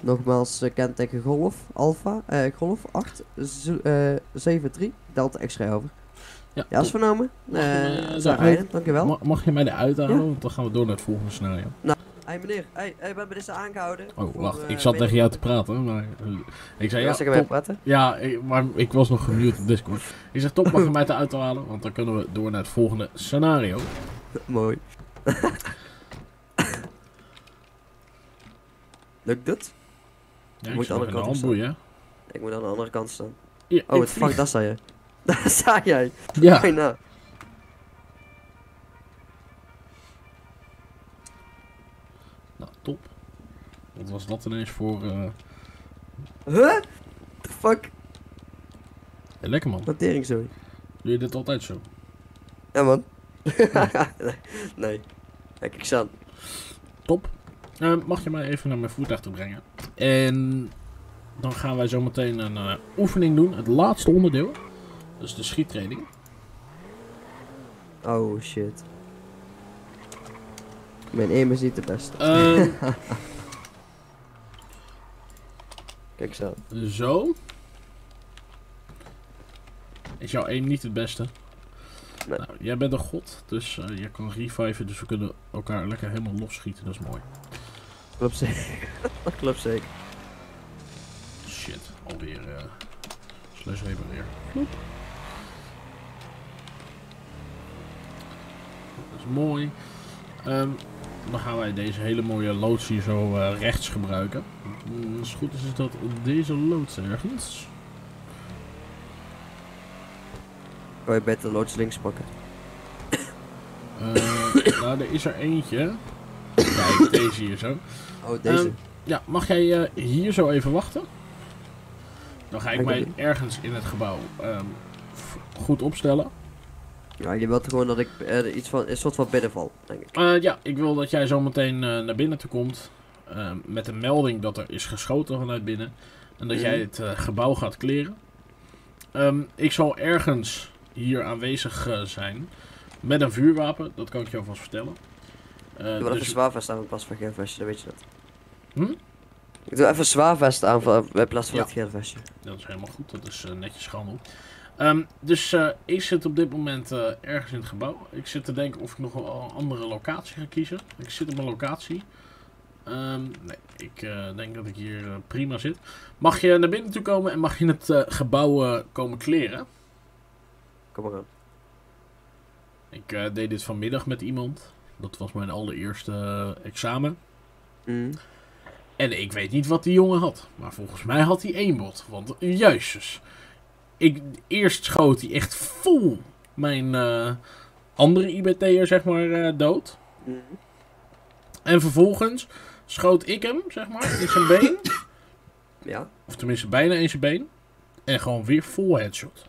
Nogmaals, kenteken Golf, Alpha, Golf 873, Delta X-ray over. Ja, is vernomen. Dankjewel. Mag je mij eruit halen, ja? Want dan gaan we door naar het volgende scenario. Nou. Hé meneer, we hebben deze aangehouden. Oh, wacht, ik zat tegen jou te praten, maar... Ik zei, ja, top. Ja, maar ik was nog gemute op Discord. Ik zeg, top, mag je mij eruit halen, want dan kunnen we door naar het volgende scenario. Mooi. Lukt dit? Ja, ik moet aan de andere kant staan. Ik moet aan de andere kant staan. Ja, oh, fuck, dat zei je. Dat zei jij. Ja. Bijna. Top. Wat was dat ineens voor... Huh? The fuck? Hey, lekker man. Notering zo. Doe je dit altijd zo? Ja man. Nee. Kijk eens aan. Top. Mag je mij even naar mijn voertuig toe brengen? En dan gaan wij zo meteen een oefening doen. Het laatste onderdeel. Dus de schiettraining. Oh shit. Mijn aim is niet de beste. Kijk zo. Zo. Is jouw aim niet het beste? Nee. Nou, jij bent een god, dus jij kan reviven, dus we kunnen elkaar lekker helemaal losschieten, dat is mooi. Klopt zeker. Dat klopt zeker. Shit, alweer slash repareer. Klopt. Dat is mooi. Dan gaan wij deze hele mooie loods hier zo rechts gebruiken. Als het goed is, is dat deze loods ergens. Kan je beter loods links pakken? Nou, er is er eentje. Kijk, deze hier zo. Oh, deze. Ja, mag jij hier zo even wachten? Dan ga ik mij ergens in het gebouw goed opstellen. Ja, je wilt gewoon dat ik een soort van binnenval, denk ik. Ja, ik wil dat jij zo meteen naar binnen toe komt. Met een melding dat er is geschoten vanuit binnen. En dat jij het gebouw gaat kleren. Ik zal ergens hier aanwezig zijn. Met een vuurwapen, dat kan ik je alvast vertellen. Ik doe dus even zwaarvest aan in plaats van geel vestje, dan weet je dat. Ik doe even zwaarvest aan in plaats van het geel vestje. Dat is helemaal goed, dat is netjes gehandeld. Dus ik zit op dit moment ergens in het gebouw. Ik zit te denken of ik nog een andere locatie ga kiezen. Ik zit op mijn locatie. Nee, ik denk dat ik hier prima zit. Mag je naar binnen toe komen en mag je het gebouw komen kleren? Kom maar aan. Ik deed dit vanmiddag met iemand. Dat was mijn allereerste examen. En ik weet niet wat die jongen had. Maar volgens mij had hij één bot. Want jezus. Eerst schoot hij echt vol mijn andere IBT'er, zeg maar, dood. En vervolgens schoot ik hem, zeg maar, in zijn been. Ja. Of tenminste bijna in zijn been. En gewoon weer full headshot.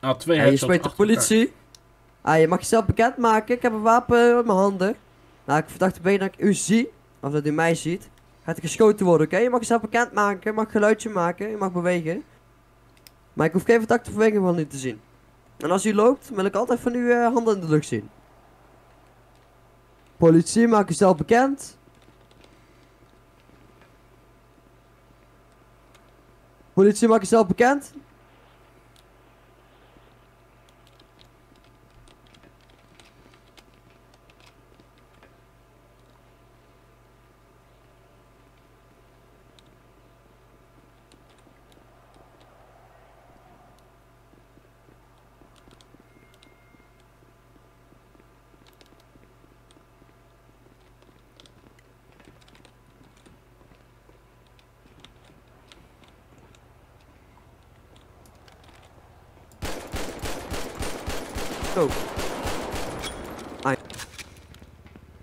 Ah, twee headshots. Je spreekt de politie. Ah, je mag jezelf bekendmaken. Ik heb een wapen in mijn handen. Nou, ik verdachte benen dat ik u zie. Of dat u mij ziet. Gaat ik geschoten worden, oké? Je mag jezelf bekendmaken. Je mag geluidje maken. Je mag bewegen. Maar ik hoef geen verdachte beweging van u te zien. En als u loopt, wil ik altijd van u handen in de lucht zien. Politie, maak jezelf bekend. Politie, maak jezelf bekend.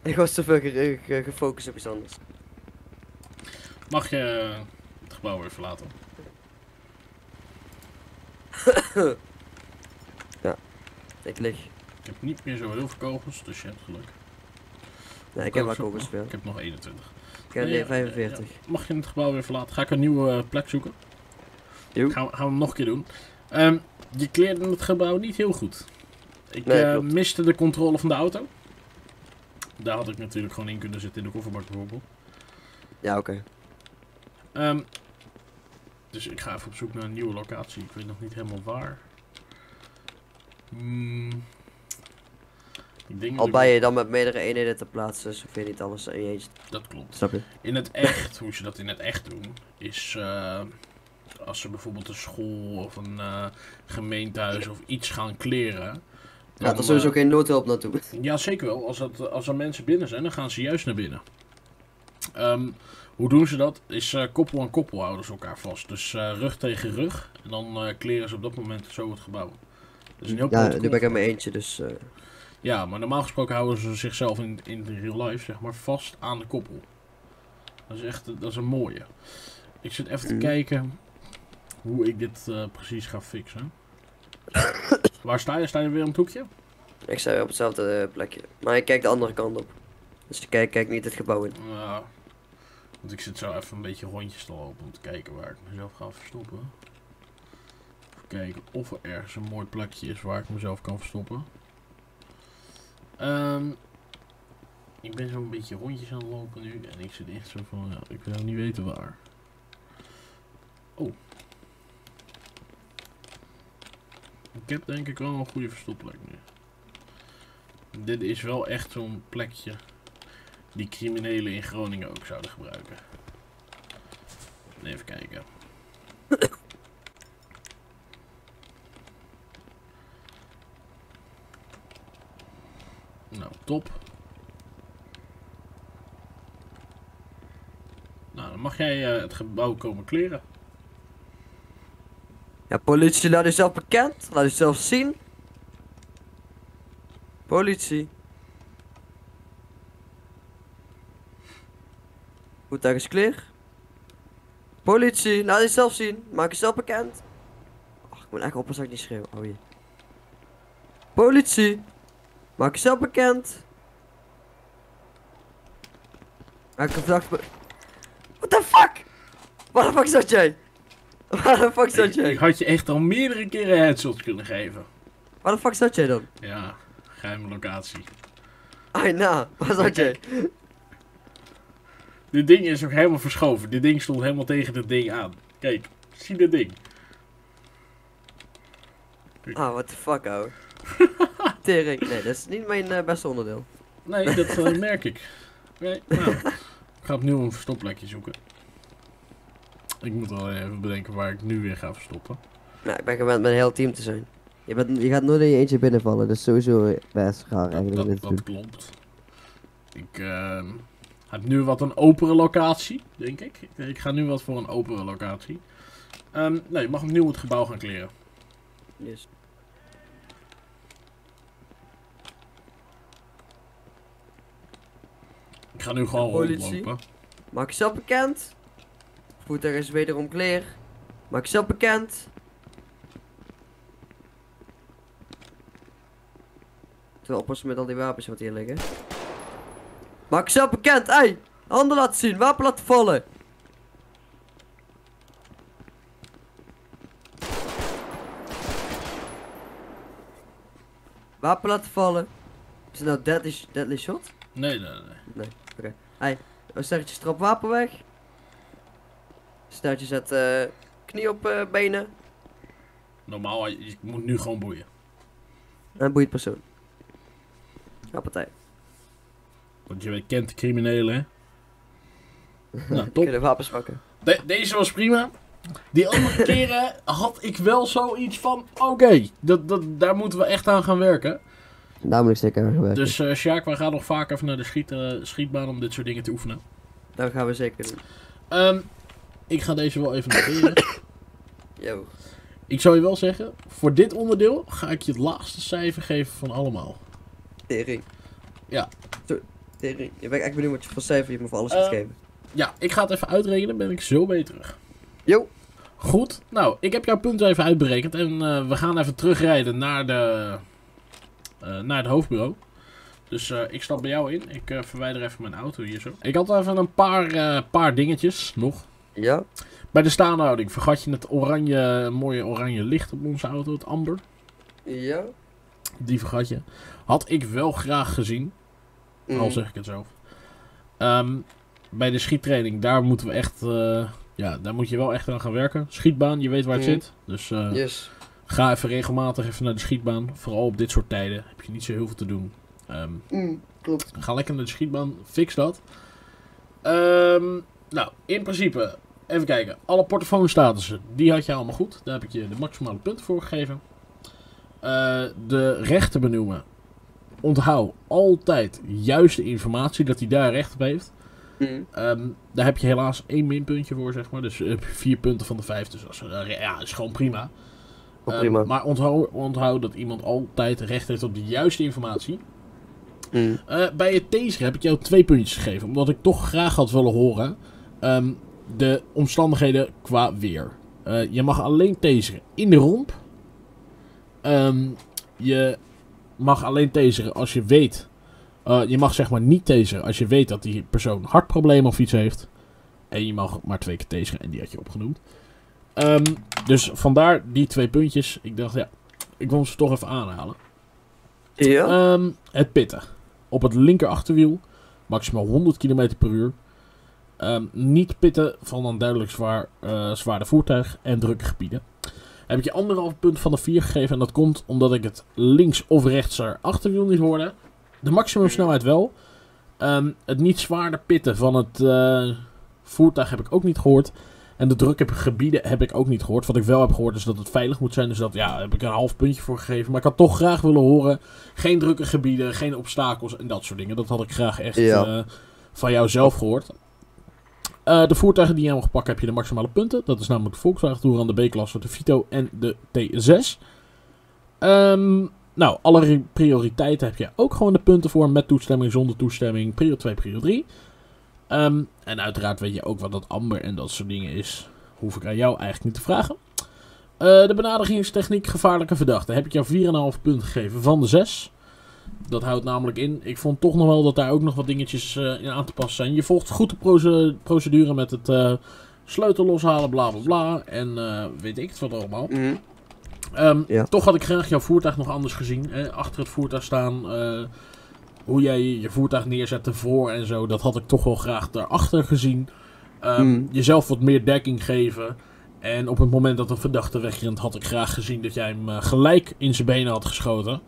Ik was te veel gefocust op iets anders. Mag je het gebouw weer verlaten? Ja, ik lig. Ik heb niet meer zo heel veel kogels, dus je hebt geluk. Nee, ik heb wel kogels veel. Ik heb nog 21. Ik heb nee, 45. Ja. Mag je het gebouw weer verlaten? Ga ik een nieuwe plek zoeken? Gaan we hem nog een keer doen. Je kleerde het gebouw niet heel goed. Ik miste de controle van de auto. Daar had ik natuurlijk gewoon in kunnen zitten in de kofferbak bijvoorbeeld. Ja, oké. Dus ik ga even op zoek naar een nieuwe locatie. Ik weet nog niet helemaal waar. Al ben je dan met meerdere eenheden te plaatsen, dus ik vind niet alles in je eentje. Dat klopt. Snap je? In het echt, hoe ze dat in het echt doen, is als ze bijvoorbeeld een school of een gemeentehuis of iets gaan kleren. Dan, ja, dat is sowieso geen noodhulp naartoe. Ja, zeker wel. Als er mensen binnen zijn, dan gaan ze juist naar binnen. Hoe doen ze dat? Is koppel aan koppel houden ze elkaar vast. Dus rug tegen rug. En dan kleren ze op dat moment zo het gebouw. Dat is een heel nu ben ik aan mijn eentje, dus... Ja, maar normaal gesproken houden ze zichzelf in real life, zeg maar, vast aan de koppel. Dat is echt een mooie. Ik zit even te kijken hoe ik dit precies ga fixen. Waar sta je? Sta je weer om het hoekje? Ik sta weer op hetzelfde plekje. Maar ik kijk de andere kant op. Dus ik kijk niet het gebouw in. Ja. Want ik zit zo even een beetje rondjes te lopen om te kijken waar ik mezelf ga verstoppen. Even kijken of er ergens een mooi plekje is waar ik mezelf kan verstoppen. Ik ben zo'n beetje rondjes aan het lopen nu. En ik zit echt zo van, ja, ik wil niet weten waar. Oh. Ik heb denk ik wel een goede verstopplek nu. Dit is wel echt zo'n plekje die criminelen in Groningen ook zouden gebruiken. Even kijken. Nou, top. Nou, dan mag jij het gebouw komen kleren. Ja, politie, laat jezelf bekend. Laat jezelf zien. Politie. Goed, daar is clear. Politie, laat jezelf zien. Maak jezelf bekend. Ach, ik moet echt oppassen dat ik niet schreeuw. Oh jee. Politie. Maak jezelf bekend. Maak een verdachte... What the fuck? Waar de fuck zat jij? Waar de fuck zat jij? Ik had je echt al meerdere keren headshots kunnen geven. Waar de fuck zat jij dan? Ja, geheime locatie. Ai, nou, waar zat jij? Dit ding is ook helemaal verschoven. Dit ding stond helemaal tegen dit ding aan. Kijk, zie dit ding. Kijk. Ah, what the fuck, ouwe. Tering, nee, dat is niet mijn beste onderdeel. Nee, dat merk ik. Nee, nou, ik ga opnieuw een verstopplekje zoeken. Ik moet wel even bedenken waar ik nu weer ga verstoppen. Nou, ik ben gewend met een heel team te zijn. Je gaat nooit in je eentje binnenvallen, dat is sowieso best raar eigenlijk. Dat klopt. Ik heb nu wat een opere locatie, denk ik. Ik ga nu wat voor een opere locatie. Nou, je mag opnieuw het gebouw gaan kleren. Yes. Ik ga nu gewoon rondlopen. Maak jezelf bekend. Voertuig is wederom clear. Maak jezelf bekend. Terwijl oppassen met al die wapens wat hier liggen. Maak jezelf bekend, ei! Handen laten zien, wapen laten vallen. Wapen laten vallen. Is het nou deadly shot? Nee. Oké. Hey, sterretje strap wapen weg. Sterretje zet knie op benen. Normaal, je moet nu gewoon boeien. En boeit persoon. Appetij. Want je kent de criminelen, hè? Nou, top. Kunnen wapens pakken. Deze was prima. Die andere keren had ik wel zoiets van, oké, daar moeten we echt aan gaan werken. Daar moet ik zeker aan werken. Dus Sjaak, wij gaan nog vaak even naar de schietbaan om dit soort dingen te oefenen. Dat gaan we zeker doen. Ik ga deze wel even noteren. Yo. Ik zou je wel zeggen, voor dit onderdeel ga ik je het laagste cijfer geven van allemaal. Tering. Ja. Tering. Je bent echt benieuwd wat je voor cijfer je me voor alles gaat geven. Ja, ik ga het even uitrekenen, ben ik zo mee terug. Yo. Goed, nou, ik heb jouw punten even uitberekend en we gaan even terugrijden naar het hoofdbureau. Dus ik stap bij jou in, ik verwijder even mijn auto hier zo. Ik had even een paar dingetjes nog. Ja. Bij de staanhouding vergat je het oranje, mooie oranje licht op onze auto, het amber. Ja. Die vergat je. Had ik wel graag gezien, al zeg ik het zo. Bij de schiettraining, daar moeten we echt... ja, daar moet je wel echt aan gaan werken. Schietbaan, je weet waar het zit. Dus ga even regelmatig even naar de schietbaan. Vooral op dit soort tijden heb je niet zo heel veel te doen. Klopt. Ga lekker naar de schietbaan, fix dat. Nou, in principe, even kijken. Alle portofoonstatussen, die had je allemaal goed. Daar heb ik je de maximale punten voor gegeven. De rechten benoemen. Onthoud altijd juiste informatie, dat hij daar recht op heeft. Daar heb je helaas 1 minpuntje voor, zeg maar. Dus 4 punten van de 5. Dus dat is, ja, is gewoon prima. Prima. Maar onthoud dat iemand altijd recht heeft op de juiste informatie. Bij het taser heb ik jou 2 puntjes gegeven. Omdat ik toch graag had willen horen de omstandigheden qua weer. Je mag alleen taseren in de romp. Je mag alleen taseren als je weet... je mag zeg maar niet taseren als je weet dat die persoon hartproblemen of iets heeft. En je mag maar 2 keer taseren en die had je opgenoemd. Dus vandaar die 2 puntjes. Ik dacht, ja, ik wil ze toch even aanhalen. Ja. Het pitten. Op het linker achterwiel. Maximaal 100 km per uur. Niet pitten van een duidelijk zwaarder voertuig en drukke gebieden. Heb ik je 1,5 punt van de 4 gegeven. En dat komt omdat ik het links of rechtser achterwiel niet hoorde. De maximumsnelheid wel. Het niet zwaarder pitten van het voertuig heb ik ook niet gehoord. En de drukke gebieden heb ik ook niet gehoord. Wat ik wel heb gehoord is dat het veilig moet zijn. Dus dat, ja, daar heb ik een half puntje voor gegeven. Maar ik had toch graag willen horen. Geen drukke gebieden, geen obstakels en dat soort dingen. Dat had ik graag echt van jou zelf gehoord. De voertuigen die jij mag pakken heb je de maximale punten. Dat is namelijk de Volkswagen Touran, de B-klasse, de Vito en de T6. Nou, alle prioriteiten heb je ook gewoon de punten voor. Met toestemming, zonder toestemming. Prio 2, prio 3. En uiteraard weet je ook wat dat amber en dat soort dingen is. Hoef ik aan jou eigenlijk niet te vragen. De benaderingstechniek gevaarlijke verdachte. Heb ik jou 4,5 punten gegeven van de 6. Dat houdt namelijk in. Ik vond toch nog wel dat daar ook nog wat dingetjes in aan te passen zijn. Je volgt goed de procedure met het sleutel loshalen, bla bla bla. En weet ik het wat allemaal. Toch had ik graag jouw voertuig nog anders gezien. Hè? Achter het voertuig staan. Hoe jij je voertuig neerzette voor en zo. Dat had ik toch wel graag daarachter gezien. Jezelf wat meer dekking geven. En op het moment dat een verdachte wegrent had ik graag gezien dat jij hem gelijk in zijn benen had geschoten.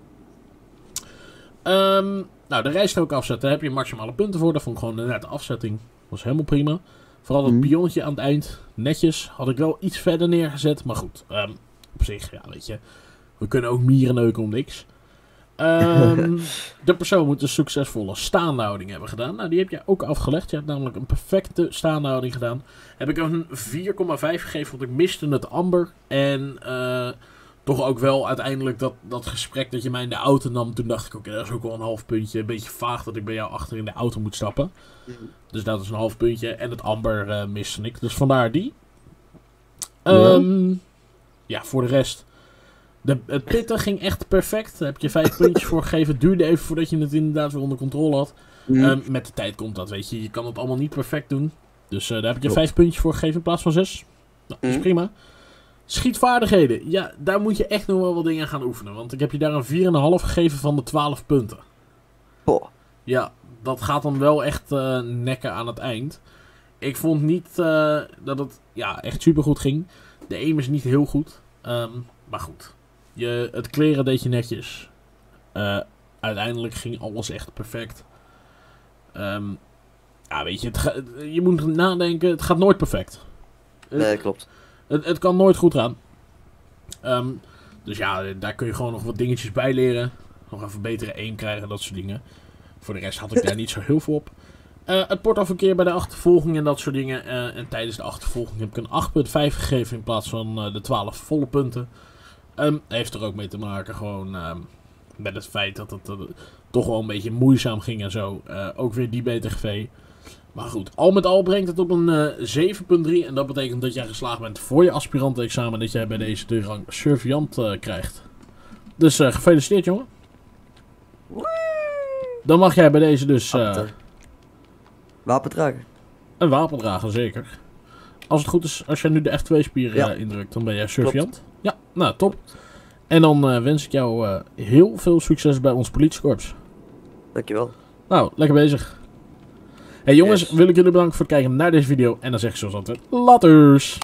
Nou, de rijstrook afzetten. Daar heb je maximale punten voor. Daar vond ik gewoon de nette afzetting. Was helemaal prima. Vooral dat pionnetje aan het eind. Netjes. Had ik wel iets verder neergezet. Maar goed. Op zich, ja, weet je. We kunnen ook mieren neuken om niks. De persoon moet een succesvolle staanhouding hebben gedaan. Nou, die heb jij ook afgelegd. Je hebt namelijk een perfecte staanhouding gedaan. Heb ik een 4,5 gegeven, want ik miste het amber. En toch ook wel uiteindelijk dat gesprek dat je mij in de auto nam. Toen dacht ik, oké, dat is ook wel een half puntje. Een beetje vaag dat ik bij jou achter in de auto moet stappen. Dus dat is een half puntje. En het amber miste ik. Dus vandaar die. Ja, voor de rest. Het pitten ging echt perfect. Daar heb je 5 puntjes voor gegeven. Duurde even voordat je het inderdaad weer onder controle had. Met de tijd komt dat, weet je. Je kan het allemaal niet perfect doen. Dus daar heb je 5 puntjes voor gegeven in plaats van 6. Nou, dat is prima. Schietvaardigheden. Ja, daar moet je echt nog wel wat dingen gaan oefenen. Want ik heb je daar een 4,5 gegeven van de 12 punten. Oh. Ja, dat gaat dan wel echt nekken aan het eind. Ik vond niet dat het echt supergoed ging. De aim is niet heel goed. Maar goed. Het kleren deed je netjes. Uiteindelijk ging alles echt perfect. Ja, weet je. Je moet nadenken. Het gaat nooit perfect. Nee, klopt. Het kan nooit goed gaan. Dus ja, daar kun je gewoon nog wat dingetjes bij leren. Nog even betere aim krijgen, dat soort dingen. Voor de rest had ik daar niet zo heel veel op. Het portaalverkeer bij de achtervolging en dat soort dingen. En tijdens de achtervolging heb ik een 8,5 gegeven in plaats van de 12 volle punten. Heeft er ook mee te maken gewoon met het feit dat het toch wel een beetje moeizaam ging en zo. Ook weer die BTGV. Maar goed, al met al brengt het op een 7,3. En dat betekent dat jij geslaagd bent voor je aspirantenexamen. Dat jij bij deze de rang surveillant krijgt. Dus gefeliciteerd, jongen. Dan mag jij bij deze dus... wapendrager. Een wapendrager, zeker. Als het goed is, als jij nu de F2-spier indrukt, dan ben jij surveillant. Ja, nou, top. En dan wens ik jou heel veel succes bij ons politiekorps. Dankjewel. Nou, lekker bezig. Hey jongens, wil ik jullie bedanken voor het kijken naar deze video. En dan zeg ik zoals altijd, laters!